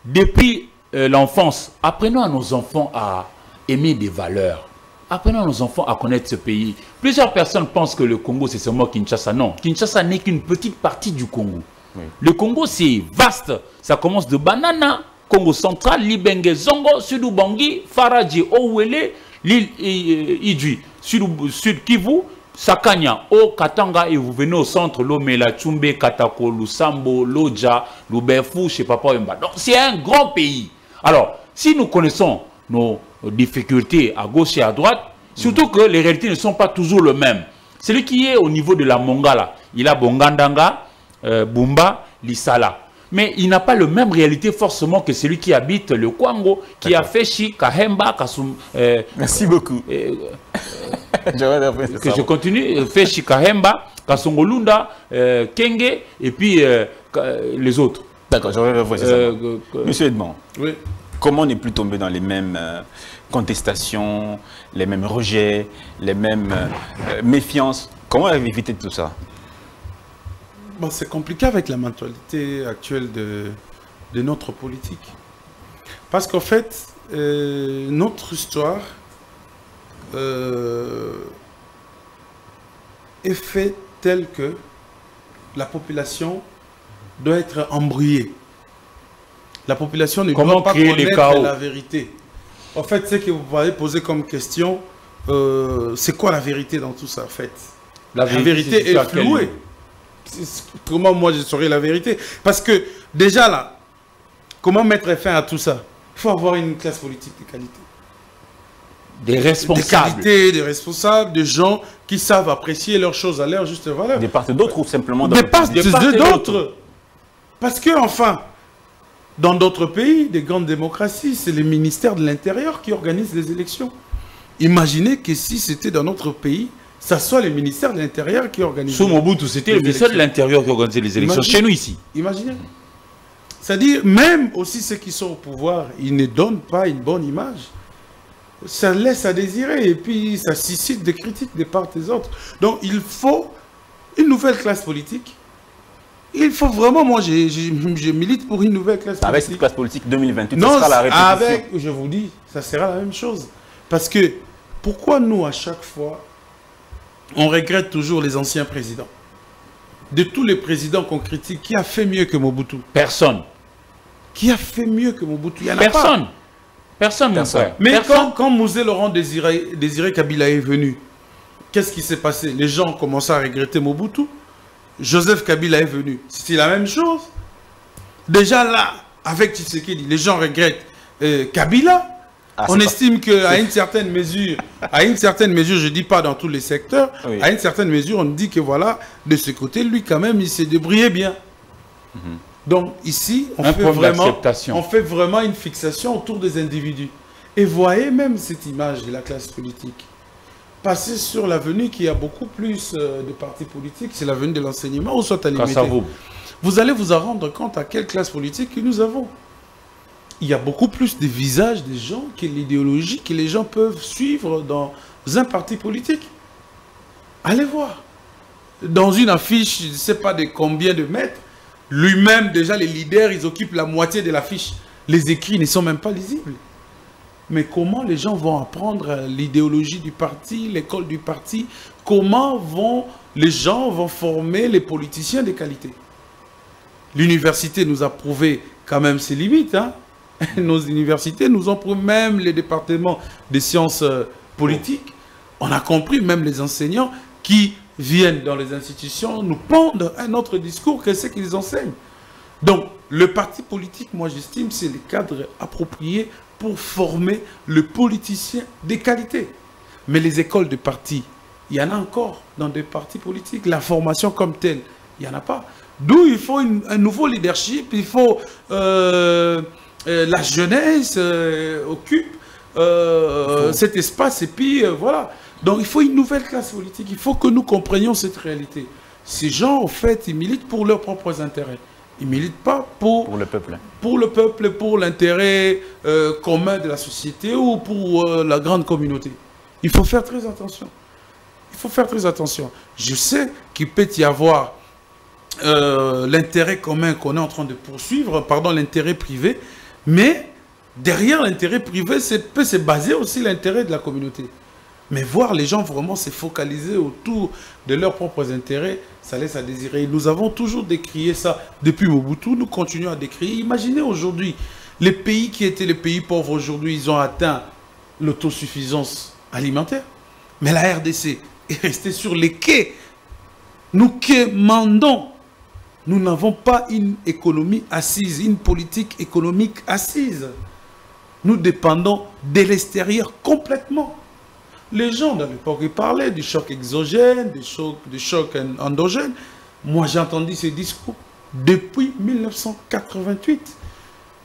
Depuis euh, l'enfance, apprenons à nos enfants à aimer des valeurs. Apprenons à nos enfants à connaître ce pays. Plusieurs personnes pensent que le Congo, c'est seulement Kinshasa. Non, Kinshasa n'est qu'une petite partie du Congo. Oui. Le Congo, c'est vaste. Ça commence de Banana, Congo central, Libenge, Zongo, Sud-Ubangi, Faradji, Ouele, l'île Idui, Sud-Kivu, Sakanya, O, Katanga, et vous venez au centre, Lomela, Tchumbe, Katako, Lusambo, Lodja, Luberfou, chez Papa Emba. Donc, c'est un grand pays. Alors, si nous connaissons nos difficultés à gauche et à droite, surtout que les réalités ne sont pas toujours les mêmes. Celui qui est au niveau de la Mongala, il a Bongandanga, Euh, Bumba, Lissala. Mais il n'a pas la même réalité forcément que celui qui habite le Kwango, qui a Feshi, Kahemba, Kasum... Euh, Merci beaucoup. Euh, euh, je que je continue. Feshi, Kahemba, Kasongolunda, euh, Kenge, et puis euh, les autres. D'accord, j'aurais revu ça. Euh, euh, Monsieur Edmond, oui. Comment on n'est plus tombé dans les mêmes euh, contestations, les mêmes rejets, les mêmes euh, méfiances? Comment éviter tout ça? Bon, c'est compliqué avec la mentalité actuelle de, de notre politique. Parce qu'en fait, euh, notre histoire euh, est faite telle que la population doit être embrouillée. La population ne doit pas connaître la vérité. En fait, ce que vous pouvez poser comme question, euh, c'est quoi la vérité dans tout ça, en fait? La vérité est flouée. Comment moi je saurais la vérité? Parce que déjà là, comment mettre fin à tout ça? Il faut avoir une classe politique de qualité. Des responsables. Des qualités, des responsables, des gens qui savent apprécier leurs choses à leur juste valeur. Des parts et d'autres ou simplement... Des parts et d'autres. Parce que, enfin, dans d'autres pays, des grandes démocraties, c'est les ministères de l'Intérieur qui organisent les élections. Imaginez que si c'était dans notre pays, ça soit les ministères de l'Intérieur qui organisent. Sous Mobutu, c'était les ministères de l'Intérieur qui organisent les élections. Imaginez, chez nous, ici. Imaginez. C'est-à-dire, même aussi ceux qui sont au pouvoir, ils ne donnent pas une bonne image. Ça laisse à désirer et puis ça suscite des critiques de part et d'autre. Donc il faut une nouvelle classe politique. Il faut vraiment, moi je, je, je milite pour une nouvelle classe politique. Avec cette classe politique deux mille vingt-huit, non, ça sera la répétition. Avec, je vous dis, ça sera la même chose. Parce que pourquoi nous à chaque fois, on regrette toujours les anciens présidents? De tous les présidents qu'on critique, qui a fait mieux que Mobutu? Personne. Qui a fait mieux que Mobutu? Il y en a pas. Personne. Personne, mon frère. Mais Personne. quand, quand Mouzé Laurent Désiré, Désiré Kabila est venu, qu'est-ce qui s'est passé? Les gens ont commencé à regretter Mobutu. Joseph Kabila est venu. C'était la même chose. Déjà là, avec Tshisekedi, les gens regrettent euh, Kabila. Ah, On estime qu'à une certaine mesure, à une certaine mesure, je ne dis pas dans tous les secteurs, oui. à une certaine mesure, on dit que voilà, de ce côté, lui quand même, il s'est débrouillé bien. Mm-hmm. Donc ici, on fait, vraiment, on fait vraiment une fixation autour des individus. Et voyez même cette image de la classe politique. Passer sur l'avenue qui a beaucoup plus de partis politiques, c'est l'avenue de l'enseignement, ou soit à vous. vous allez vous en rendre compte à quelle classe politique que nous avons. Il y a beaucoup plus de visages des gens que l'idéologie que les gens peuvent suivre dans un parti politique. Allez voir. Dans une affiche, je ne sais pas de combien de mètres, lui-même, déjà, les leaders, ils occupent la moitié de l'affiche. Les écrits ne sont même pas lisibles. Mais comment les gens vont apprendre l'idéologie du parti, l'école du parti? Comment vont les gens vont former les politiciens de qualité? L'université nous a prouvé quand même ses limites. Hein? Nos universités nous ont prouvé, même les départements des sciences politiques. On a compris, même les enseignants qui... viennent dans les institutions, nous pondent un autre discours que ce qu'ils enseignent. Donc, le parti politique, moi j'estime, c'est le cadre approprié pour former le politicien des qualités. Mais les écoles de parti, il y en a encore dans des partis politiques. La formation comme telle, il n'y en a pas. D'où il faut une, un nouveau leadership, il faut euh, euh, la jeunesse euh, occupe euh, cet espace et puis euh, voilà. Donc il faut une nouvelle classe politique, il faut que nous comprenions cette réalité. Ces gens, en fait, ils militent pour leurs propres intérêts. Ils ne militent pas pour, pour le peuple, pour le peuple, pour l'intérêt euh, commun de la société ou pour euh, la grande communauté. Il faut faire très attention. Il faut faire très attention. Je sais qu'il peut y avoir euh, l'intérêt commun qu'on est en train de poursuivre, pardon, l'intérêt privé, mais derrière l'intérêt privé, c'est, peut se baser aussi l'intérêt de la communauté. Mais voir les gens vraiment se focaliser autour de leurs propres intérêts, ça laisse à désirer. Nous avons toujours décrié ça depuis Mobutu, nous continuons à décrier. Imaginez aujourd'hui, les pays qui étaient les pays pauvres aujourd'hui, ils ont atteint l'autosuffisance alimentaire. Mais la R D C est restée sur les quais. Nous quémandons. Nous n'avons pas une économie assise, une politique économique assise. Nous dépendons de l'extérieur complètement. Les gens, dans l'époque, ils parlaient du choc exogène, du choc, du choc endogène. Moi, j'ai entendu ces discours depuis mille neuf cent quatre-vingt-huit.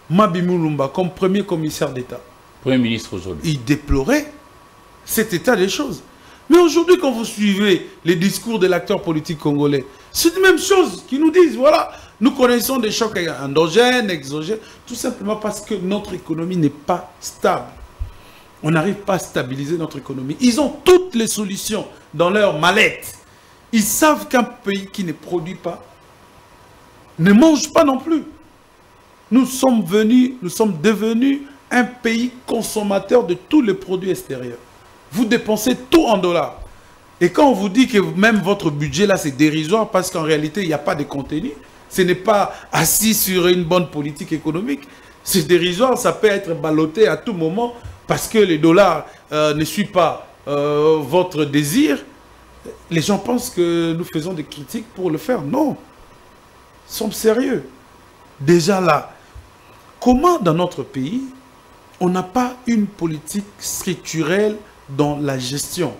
Mabi Mulumba, comme premier commissaire d'État. Premier ministre aujourd'hui. Il déplorait cet état des choses. Mais aujourd'hui, quand vous suivez les discours de l'acteur politique congolais, c'est la même chose qu'ils nous disent. Voilà, nous connaissons des chocs endogènes, exogènes, tout simplement parce que notre économie n'est pas stable. On n'arrive pas à stabiliser notre économie. Ils ont toutes les solutions dans leur mallette. Ils savent qu'un pays qui ne produit pas ne mange pas non plus. Nous sommes venus, nous sommes devenus un pays consommateur de tous les produits extérieurs. Vous dépensez tout en dollars. Et quand on vous dit que même votre budget là c'est dérisoire parce qu'en réalité il n'y a pas de contenu, ce n'est pas assis sur une bonne politique économique, c'est dérisoire, ça peut être ballotté à tout moment. Parce que les dollars euh, ne suivent pas euh, votre désir, les gens pensent que nous faisons des critiques pour le faire. Non, sommes sérieux. Déjà là, comment dans notre pays, on n'a pas une politique structurelle dans la gestion.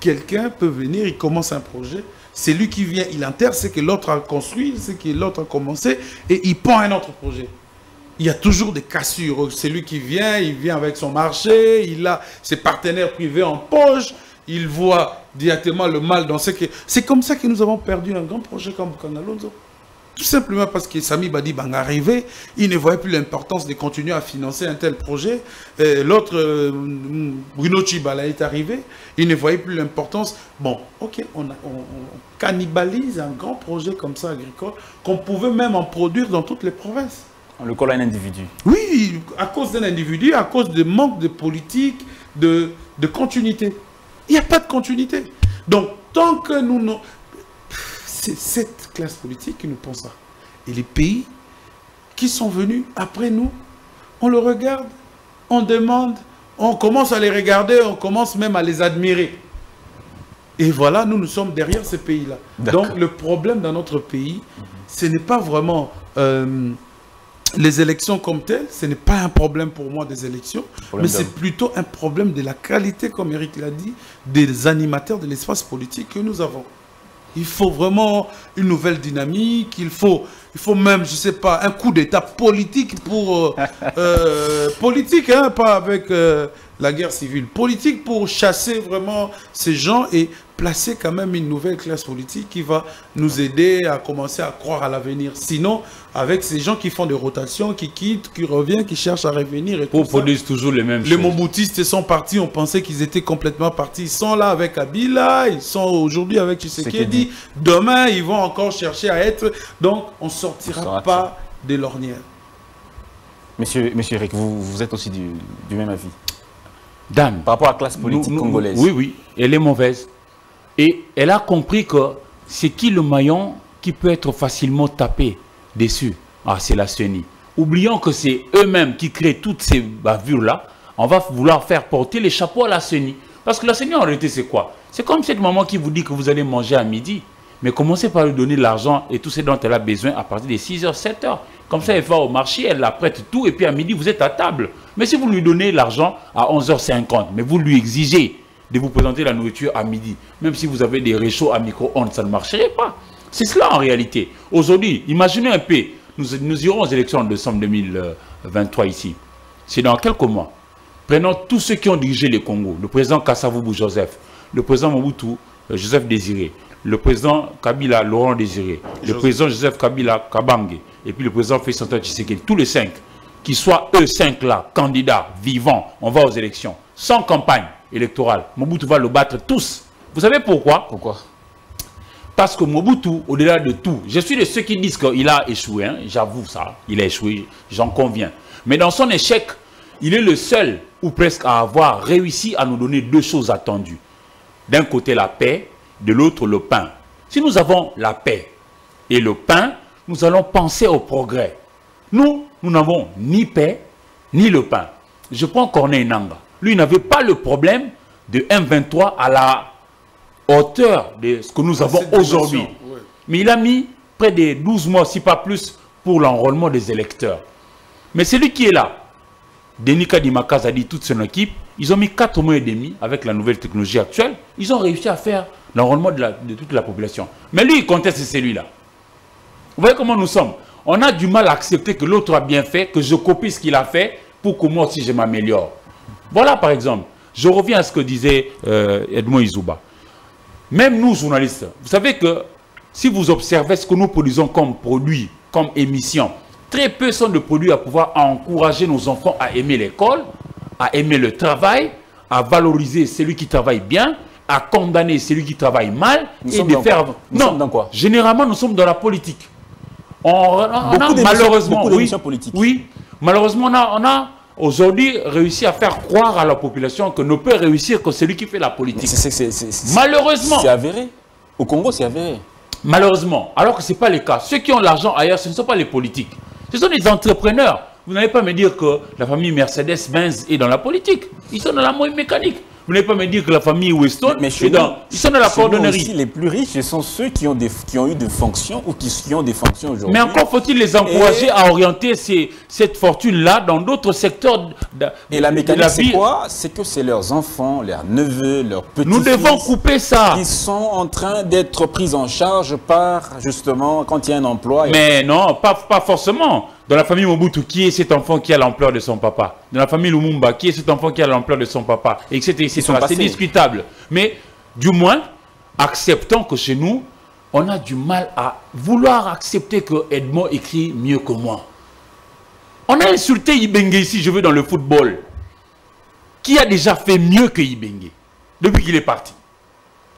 Quelqu'un peut venir, il commence un projet, c'est lui qui vient, il enterre ce que l'autre a construit, ce que l'autre a commencé, et il prend un autre projet. Il y a toujours des cassures. C'est lui qui vient, il vient avec son marché, il a ses partenaires privés en poche, il voit directement le mal dans ce que... C'est comme ça que nous avons perdu un grand projet comme Bukanga Lonzo. Tout simplement parce que Sami Badi Banga arrivé, il ne voyait plus l'importance de continuer à financer un tel projet. L'autre, euh, Bruno Chibala est arrivé, il ne voyait plus l'importance. Bon, ok, on, on, on cannibalise un grand projet comme ça agricole qu'on pouvait même en produire dans toutes les provinces. On le colle à un individu. Oui, à cause d'un individu, à cause de manque de politique, de, de continuité. Il n'y a pas de continuité. Donc, tant que nous... nous c'est cette classe politique qui nous pense ça. Et les pays qui sont venus après nous, on le regarde, on demande, on commence à les regarder, on commence même à les admirer. Et voilà, nous, nous sommes derrière ces pays-là. Donc, le problème dans notre pays, mm-hmm. ce n'est pas vraiment euh, les élections comme telles, ce n'est pas un problème pour moi des élections, mais c'est plutôt un problème de la qualité, comme Eric l'a dit, des animateurs de l'espace politique que nous avons. Il faut vraiment une nouvelle dynamique, il faut, il faut même, je ne sais pas, un coup d'état politique pour... Euh, euh, politique, hein, pas avec euh, la guerre civile. Politique pour chasser vraiment ces gens et placer quand même une nouvelle classe politique qui va nous aider à commencer à croire à l'avenir. Sinon, avec ces gens qui font des rotations, qui quittent, qui reviennent, qui cherchent à revenir et tout ça. Ils produisent toujours les mêmes choses. Les Mobutistes sont partis, on pensait qu'ils étaient complètement partis. Ils sont là avec Kabila, ils sont aujourd'hui avec Tshisekedi. Demain, ils vont encore chercher à être. Donc, on ne sortira pas de l'ornière. Monsieur, monsieur Rick, vous, vous êtes aussi du, du même avis. Dame, par rapport à la classe politique nous, nous, congolaise. Oui, oui, elle est mauvaise. Et elle a compris que c'est qui le maillon qui peut être facilement tapé dessus. Ah, c'est la CENI. Oublions que c'est eux-mêmes qui créent toutes ces bavures-là. On va vouloir faire porter les chapeaux à la CENI. Parce que la CENI, en réalité, c'est quoi? C'est comme cette maman qui vous dit que vous allez manger à midi. Mais commencez par lui donner l'argent et tout ce dont elle a besoin à partir de six heures, sept heures. Comme ça, elle va au marché, elle la prête tout et puis à midi, vous êtes à table. Mais si vous lui donnez l'argent à onze heures cinquante, mais vous lui exigez de vous présenter la nourriture à midi, même si vous avez des réchauds à micro-ondes, ça ne marcherait pas. C'est cela en réalité. Aujourd'hui, imaginez un peu, nous, nous irons aux élections en décembre deux mille vingt-trois ici. C'est dans quelques mois. Prenons tous ceux qui ont dirigé le Congo, le président Kasavubu Joseph, le président Mobutu Joseph Désiré, le président Kabila Laurent Désiré, le Joseph. président Joseph Kabila Kabange, et puis le président Félix Tshisekedi, tous les cinq, qui soient eux cinq là, candidats, vivants, on va aux élections, sans campagne électorale. Mobutu va le battre tous. Vous savez pourquoi? Pourquoi? Parce que Mobutu, au-delà de tout, je suis de ceux qui disent qu'il a échoué, hein, j'avoue ça, il a échoué, j'en conviens. Mais dans son échec, il est le seul, ou presque, à avoir réussi à nous donner deux choses attendues. D'un côté la paix, de l'autre le pain. Si nous avons la paix et le pain, nous allons penser au progrès. Nous, nous n'avons ni paix, ni le pain. Je prends Corneille Nangaa. Lui, il n'avait pas le problème de M vingt-trois à la hauteur de ce que nous avons aujourd'hui. Ouais. Mais il a mis près de douze mois, si pas plus, pour l'enrôlement des électeurs. Mais celui qui est là, Denis Kadima Kazadi, toute son équipe, ils ont mis quatre mois et demi avec la nouvelle technologie actuelle. Ils ont réussi à faire l'enrôlement de, de toute la population. Mais lui, il conteste celui-là. Vous voyez comment nous sommes? On a du mal à accepter que l'autre a bien fait, que je copie ce qu'il a fait pour que moi aussi je m'améliore. Voilà, par exemple, je reviens à ce que disait euh, Edmond Izuba. Même nous, journalistes, vous savez que si vous observez ce que nous produisons comme produits, comme émissions, très peu sont de produits à pouvoir encourager nos enfants à aimer l'école, à aimer le travail, à valoriser celui qui travaille bien, à condamner celui qui travaille mal. Nous et sommes de dans faire... quoi nous non, sommes dans quoi généralement, nous sommes dans la politique. On, on a, malheureusement, oui, oui, malheureusement, on a... On a aujourd'hui, réussi à faire croire à la population que ne peut réussir que celui qui fait la politique. C'est, c'est, c'est, c'est, malheureusement. C'est avéré. Au Congo, c'est avéré. Malheureusement. Alors que ce n'est pas le cas. Ceux qui ont l'argent ailleurs, ce ne sont pas les politiques. Ce sont des entrepreneurs. Vous n'allez pas me dire que la famille Mercedes-Benz est dans la politique. Ils sont dans la moyenne mécanique. Vous n'allez pas me dire que la famille Weston, mais, mais dans, ils sont dans la cordonnerie. Aussi, les plus riches, ce sont ceux qui ont, des, qui ont eu des fonctions ou qui, qui ont des fonctions aujourd'hui. Mais encore faut-il les encourager et... à orienter ces, cette fortune-là dans d'autres secteurs de, et la mécanique, c'est quoi? C'est que c'est leurs enfants, leurs neveux, leurs petits-fils. Nous devons couper ça. Ils sont en train d'être pris en charge par, justement, quand il y a un emploi. Et... Mais non, pas, pas forcément. Dans la famille Mobutu, qui est cet enfant qui a l'ampleur de son papa? Dans la famille Lumumba, qui est cet enfant qui a l'ampleur de son papa? Et c'est discutable. Mais du moins, acceptons que chez nous, on a du mal à vouloir accepter que Edmond écrit mieux que moi. On a insulté Ibenge ici, je veux, dans le football. Qui a déjà fait mieux que Ibenge depuis qu'il est parti?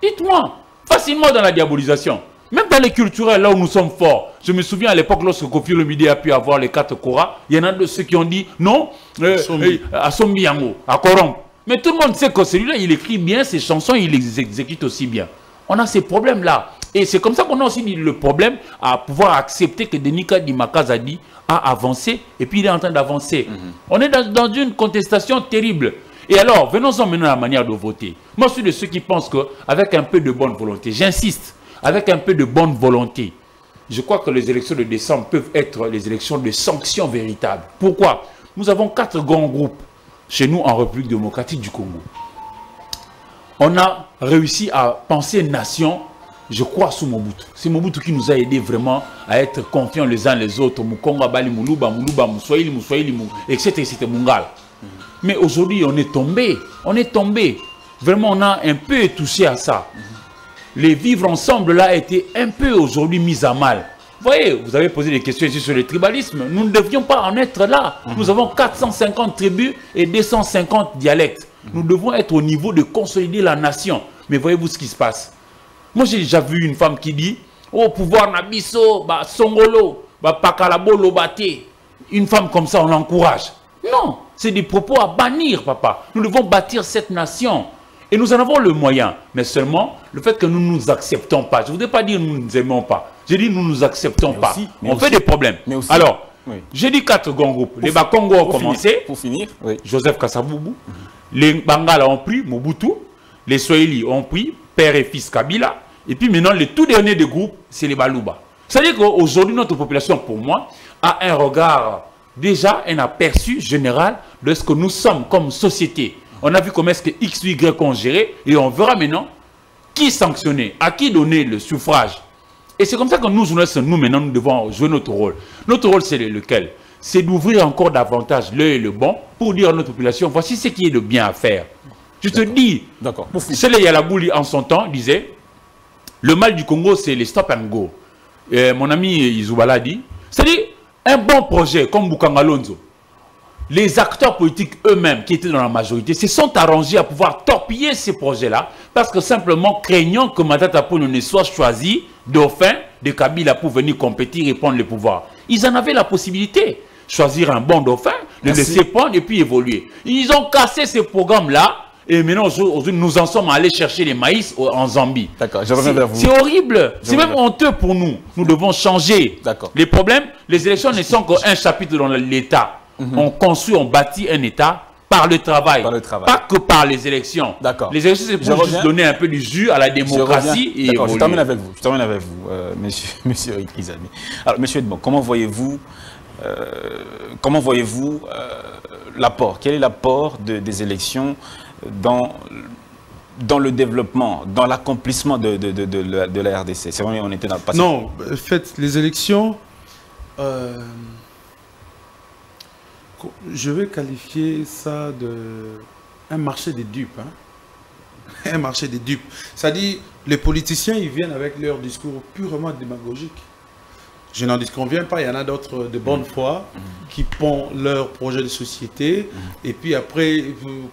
Dites-moi, facilement dans la diabolisation. Même dans les culturels, là où nous sommes forts. Je me souviens à l'époque, lorsque Kofi Olomide a pu avoir les quatre Koras, il y en a de ceux qui ont dit non, euh, euh, à Sombi Yango, à Korom. Mais tout le monde sait que celui-là, il écrit bien ses chansons, il les exécute aussi bien. On a ces problèmes-là. Et c'est comme ça qu'on a aussi le problème à pouvoir accepter que Denis Kadima Kazadi a avancé, et puis il est en train d'avancer. Mm-hmm. On est dans, dans une contestation terrible. Et alors, venons-en maintenant à la manière de voter. Moi, je suis de ceux qui pensent qu'avec un peu de bonne volonté, j'insiste, avec un peu de bonne volonté, je crois que les élections de décembre peuvent être les élections de sanctions véritables. Pourquoi? Nous avons quatre grands groupes chez nous en République démocratique du Congo. On a réussi à penser nation, je crois, sous Mobutu. C'est Mobutu qui nous a aidés vraiment à être confiants les uns les autres. Mukonga, Bali, Mouluba, Mouluba, Mouswahili, Mouswahili, et cetera. C'était Mungal. Mais aujourd'hui, on est tombé. On est tombé. Vraiment, on a un peu touché à ça. Les vivre ensemble, là, a été un peu aujourd'hui mis à mal. Vous voyez, vous avez posé des questions ici sur le tribalisme. Nous ne devions pas en être là. Mmh. Nous avons quatre cent cinquante tribus et deux cent cinquante dialectes. Mmh. Nous devons être au niveau de consolider la nation. Mais voyez-vous ce qui se passe. Moi, j'ai déjà vu une femme qui dit « Oh, pouvoir Nabiso, bah, Songolo, bah, Pakalabo, Lobate. » Une femme comme ça, on l'encourage. Non, c'est des propos à bannir, papa. Nous devons bâtir cette nation. Et nous en avons le moyen, mais seulement le fait que nous ne nous acceptons pas. Je ne voudrais pas dire nous ne nous aimons pas. Je dis nous ne nous acceptons mais pas. Aussi, on aussi, fait des problèmes. Mais aussi, alors, oui. J'ai dit quatre grands groupes. Pour les Bakongo ont commencé. Pour finir, oui. Joseph Kassaboubou. Mm-hmm. Les Bangala ont pris Mobutu. Les Swahili ont pris père et fils Kabila. Et puis maintenant, le tout dernier des groupes, c'est les Baluba. C'est-à-dire qu'aujourd'hui, notre population, pour moi, a un regard, déjà un aperçu général de ce que nous sommes comme société. On a vu comment est-ce que X, Y ont géré et on verra maintenant qui sanctionner, à qui donner le suffrage. Et c'est comme ça que nous, journalistes, nous maintenant, nous devons jouer notre rôle. Notre rôle, c'est lequel? C'est d'ouvrir encore davantage l'œil et le bon pour dire à notre population, voici ce qui est de bien à faire. Je te dis, Sele Yalabouli, en son temps, disait, le mal du Congo, c'est les stop and go. Et mon ami Izuba l'a dit, c'est-à-dire un bon projet comme Bukanga Lonzo. Les acteurs politiques eux-mêmes qui étaient dans la majorité se sont arrangés à pouvoir torpiller ces projets-là parce que simplement craignant que Matata Pono ne soit choisi dauphin de Kabila pour venir compétir et prendre le pouvoir. Ils en avaient la possibilité. Choisir un bon dauphin, le laisser prendre et puis évoluer. Ils ont cassé ces programmes-là et maintenant aujourd'hui nous en sommes allés chercher les maïs en Zambie. D'accord, je reviens vers vous. C'est horrible, c'est même honteux pour nous. Nous devons changer. Les problèmes, les élections ne sont qu'un chapitre dans l'État. Mm-hmm. On construit, on bâtit un État par le travail, par le travail. Pas que par les élections. D'accord. Les élections, c'est pour juste donner un peu du jus à la démocratie. Je, et évoluer. Je termine avec vous, je termine avec vous, euh, monsieur, monsieur Rikizami. Alors, monsieur Edmond, comment voyez-vous, euh, comment voyez-vous euh, l'apport? Quel est l'apport de, des élections dans dans le développement, dans l'accomplissement de, de, de, de, de, la, de la R D C? C'est vrai, on était dans le passé. Non, en fait, les élections. Euh... Je vais qualifier ça de un marché des dupes. Hein? Un marché des dupes. C'est-à-dire, les politiciens, ils viennent avec leur discours purement démagogique. Je n'en disconviens pas, il y en a d'autres de bonne foi qui pondent leur projet de société. Et puis après,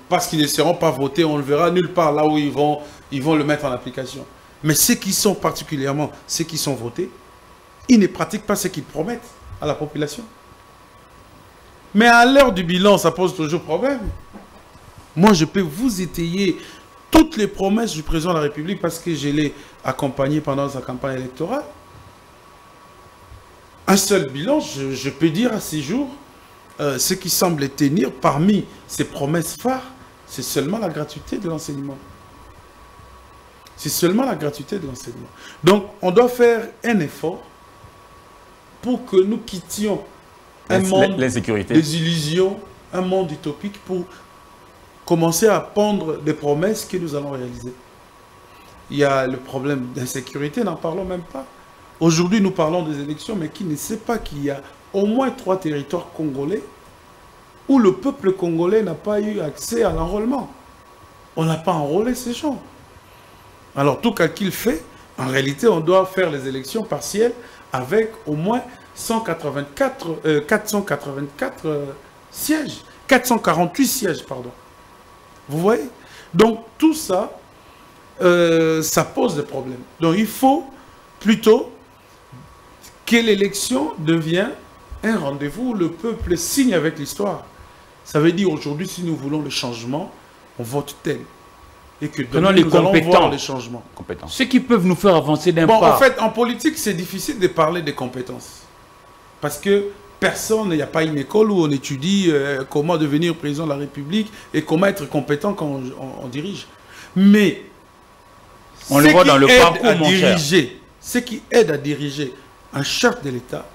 parce qu'ils ne seront pas votés, on le verra nulle part là où ils vont, ils vont le mettre en application. Mais ceux qui sont particulièrement, ceux qui sont votés, ils ne pratiquent pas ce qu'ils promettent à la population. Mais à l'heure du bilan, ça pose toujours problème. Moi, je peux vous étayer toutes les promesses du président de la République parce que je l'ai accompagné pendant sa campagne électorale. Un seul bilan, je, je peux dire à ces jours, euh, ce qui semble tenir parmi ces promesses phares, c'est seulement la gratuité de l'enseignement. C'est seulement la gratuité de l'enseignement. Donc, on doit faire un effort pour que nous quittions un monde des illusions, un monde utopique, pour commencer à pendre des promesses que nous allons réaliser. Il y a le problème d'insécurité, n'en parlons même pas. Aujourd'hui, nous parlons des élections, mais qui ne sait pas qu'il y a au moins trois territoires congolais où le peuple congolais n'a pas eu accès à l'enrôlement. On n'a pas enrôlé ces gens. Alors, tout cas qu'il fait, en réalité, on doit faire les élections partielles avec au moins cent quatre-vingt-quatre, euh, quatre cent quatre-vingt-quatre euh, sièges, quatre cent quarante-huit sièges, pardon. Vous voyez? Donc, tout ça, euh, ça pose des problèmes. Donc, il faut plutôt que l'élection devienne un rendez-vous où le peuple signe avec l'histoire. Ça veut dire, aujourd'hui, si nous voulons le changement, on vote tel. Et que demain, les nous allons voir les changements. Compétents. Ceux qui peuvent nous faire avancer d'un bon, pas. En fait, en politique, c'est difficile de parler des compétences. Parce que personne, il n'y a pas une école où on étudie euh, comment devenir président de la République et comment être compétent quand on, on, on dirige. Mais on le voit dans le parcours, mon cher. Ce qui aide à diriger un chef de l'État,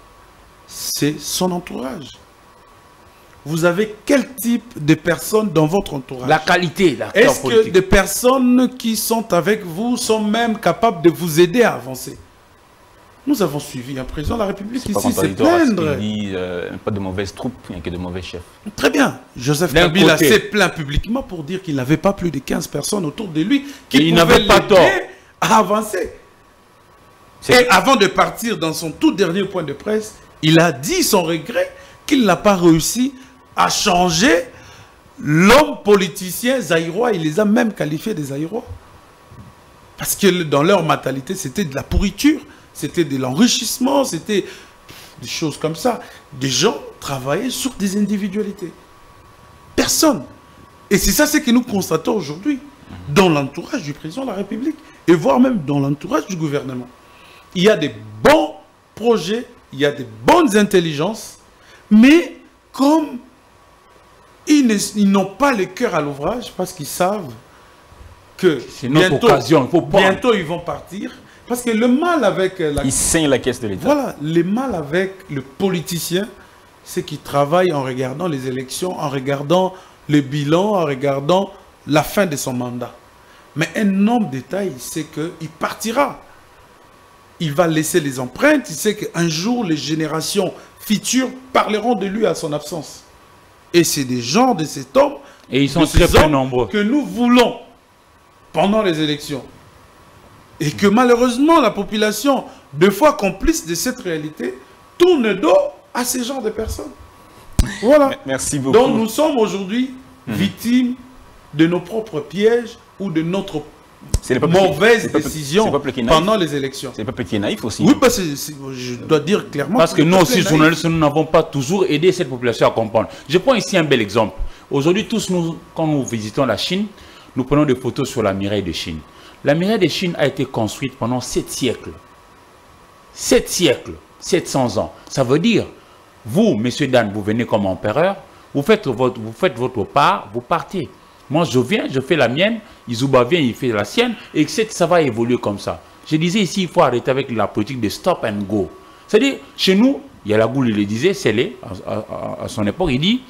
c'est son entourage. Vous avez quel type de personnes dans votre entourage? La qualité, l'acteur politique. Est-ce que des personnes qui sont avec vous sont même capables de vous aider à avancer? Nous avons suivi un président de la République ici, c'est plaindre. Il n'y a pas de mauvaise troupe, il n'y a que de mauvais chefs. Très bien. Joseph Kabila s'est plaint publiquement pour dire qu'il n'avait pas plus de quinze personnes autour de lui qui pouvaient l'aider à avancer. Et avant de partir dans son tout dernier point de presse, il a dit son regret qu'il n'a pas réussi à changer l'homme politicien zaïrois. Il les a même qualifiés des zaïrois. Parce que dans leur mentalité, c'était de la pourriture, c'était de l'enrichissement, c'était des choses comme ça. Des gens travaillaient sur des individualités. Personne. Et c'est ça ce que nous constatons aujourd'hui dans l'entourage du président de la République et voire même dans l'entourage du gouvernement. Il y a des bons projets, il y a des bonnes intelligences, mais comme ils n'ont pas le cœur à l'ouvrage, parce qu'ils savent que bientôt, occasion, faut pas... bientôt ils vont partir, parce que le mal avec... La... Ils saignent la caisse de l'État. Voilà, le mal avec le politicien, c'est qu'il travaille en regardant les élections, en regardant le bilan, en regardant la fin de son mandat. Mais un homme d'État, il sait qu'il partira. Il va laisser les empreintes, il sait qu'un jour les générations futures parleront de lui à son absence. Et c'est des gens de cet homme, et ils sont très peu nombreux, que nous voulons pendant les élections. Et que malheureusement la population, deux fois complice de cette réalité, tourne dos à ces genres de personnes. Voilà. Merci beaucoup. Donc nous sommes aujourd'hui mmh. victimes de nos propres pièges ou de notre Le mauvaise qui, décision le peuple, le pendant les élections. C'est le peuple qui est naïf aussi. Oui, parce que je dois dire clairement. Parce que nous aussi, journalistes, nous n'avons pas toujours aidé cette population à comprendre. Je prends ici un bel exemple. Aujourd'hui, tous nous, quand nous visitons la Chine, nous prenons des photos sur la muraille de Chine. La muraille de Chine a été construite pendant sept siècles. sept siècles, sept cents ans. Ça veut dire, vous, messieurs, dames, vous venez comme empereur, vous faites votre, vous faites votre part, vous partez. Moi, je viens, je fais la mienne, Izuba vient, il fait la sienne, et ça va évoluer comme ça. Je disais ici, il faut arrêter avec la politique de stop and go. C'est-à-dire, chez nous, il y a la goule, il le disait, Sélé, à, à, à son époque, il dit,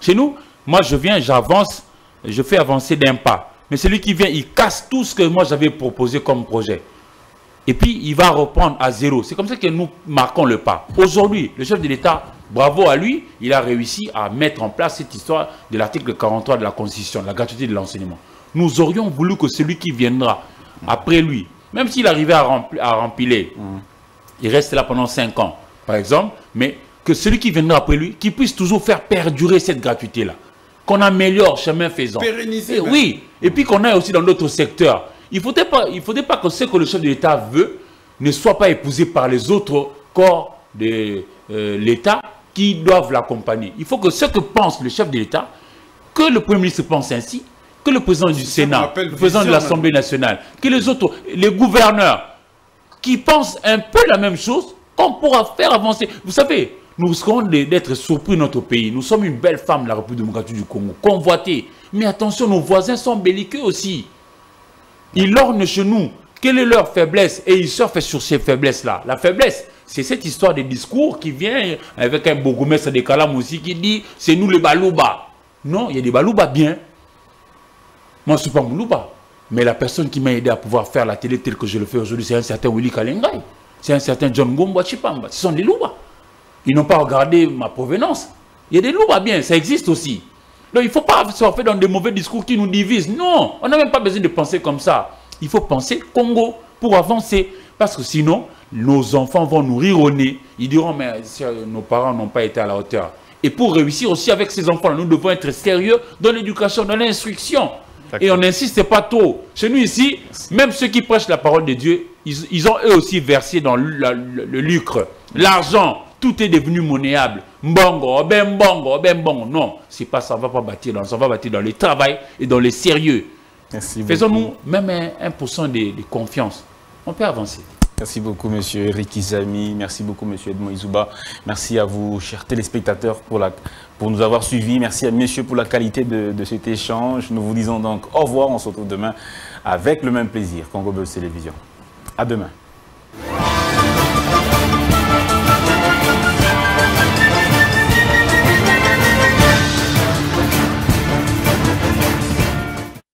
chez nous, moi, je viens, j'avance, je fais avancer d'un pas. Mais celui qui vient, il casse tout ce que moi, j'avais proposé comme projet. Et puis, il va reprendre à zéro. C'est comme ça que nous marquons le pas. Aujourd'hui, le chef de l'État... Bravo à lui, il a réussi à mettre en place cette histoire de l'article quarante-trois de la Constitution, la gratuité de l'enseignement. Nous aurions voulu que celui qui viendra après lui, même s'il arrivait à, remplir, à rempiler, mm. il reste là pendant cinq ans, par exemple, mais que celui qui viendra après lui, qui puisse toujours faire perdurer cette gratuité-là, qu'on améliore chemin faisant. Pérenniser. Oui, et puis qu'on aille aussi dans d'autres secteurs. Il ne faudrait pas, il faudrait pas que ce que le chef de l'État veut ne soit pas épousé par les autres corps de euh, l'État, qui doivent l'accompagner. Il faut que ce que pense le chef de l'État, que le Premier ministre pense ainsi, que le président du Sénat, le président de l'Assemblée nationale, que les autres, les gouverneurs, qui pensent un peu la même chose, qu'on pourra faire avancer. Vous savez, Nous risquons d'être surpris notre pays. Nous sommes une belle femme, la République démocratique du Congo, convoitée. Mais attention, nos voisins sont belliqueux aussi. Ils lorgnent chez nous. Quelle est leur faiblesse? Et ils surfent sur ces faiblesses-là. La faiblesse, c'est cette histoire de discours qui vient avec un bourgmestre de Kalam aussi qui dit « c'est nous les Balouba ». Non, il y a des Balouba bien. Moi, je ne suis pas Moulouba. Mais la personne qui m'a aidé à pouvoir faire la télé telle que je le fais aujourd'hui, c'est un certain Willy Kalengai. C'est un certain John Gomba Chipamba. Ce sont des Louba. Ils n'ont pas regardé ma provenance. Il y a des Louba bien, ça existe aussi. Donc il ne faut pas se faire dans des mauvais discours qui nous divisent. Non, on n'a même pas besoin de penser comme ça. Il faut penser Congo pour avancer. Parce que sinon, nos enfants vont nous rire au nez. Ils diront, mais nos parents n'ont pas été à la hauteur. Et pour réussir aussi avec ces enfants, nous devons être sérieux dans l'éducation, dans l'instruction. Et on n'insiste pas trop. Chez nous ici, même ceux qui prêchent la parole de Dieu, ils, ils ont eux aussi versé dans le, la, le, le lucre. L'argent, tout est devenu monnayable. Mbongo, ben bongo, ben bongo. Non, c'est pas ça, on va pas bâtir dans ça, on va bâtir dans le travail et dans le sérieux. Faisons-nous même un un pour cent de, de confiance. On peut avancer. Merci beaucoup, monsieur Rikizami. Merci beaucoup, monsieur Edmond Izuba. Merci à vous, chers téléspectateurs, pour, la, pour nous avoir suivis. Merci à messieurs pour la qualité de, de cet échange. Nous vous disons donc au revoir. On se retrouve demain avec le même plaisir. Congo Buzz Télévision. À demain.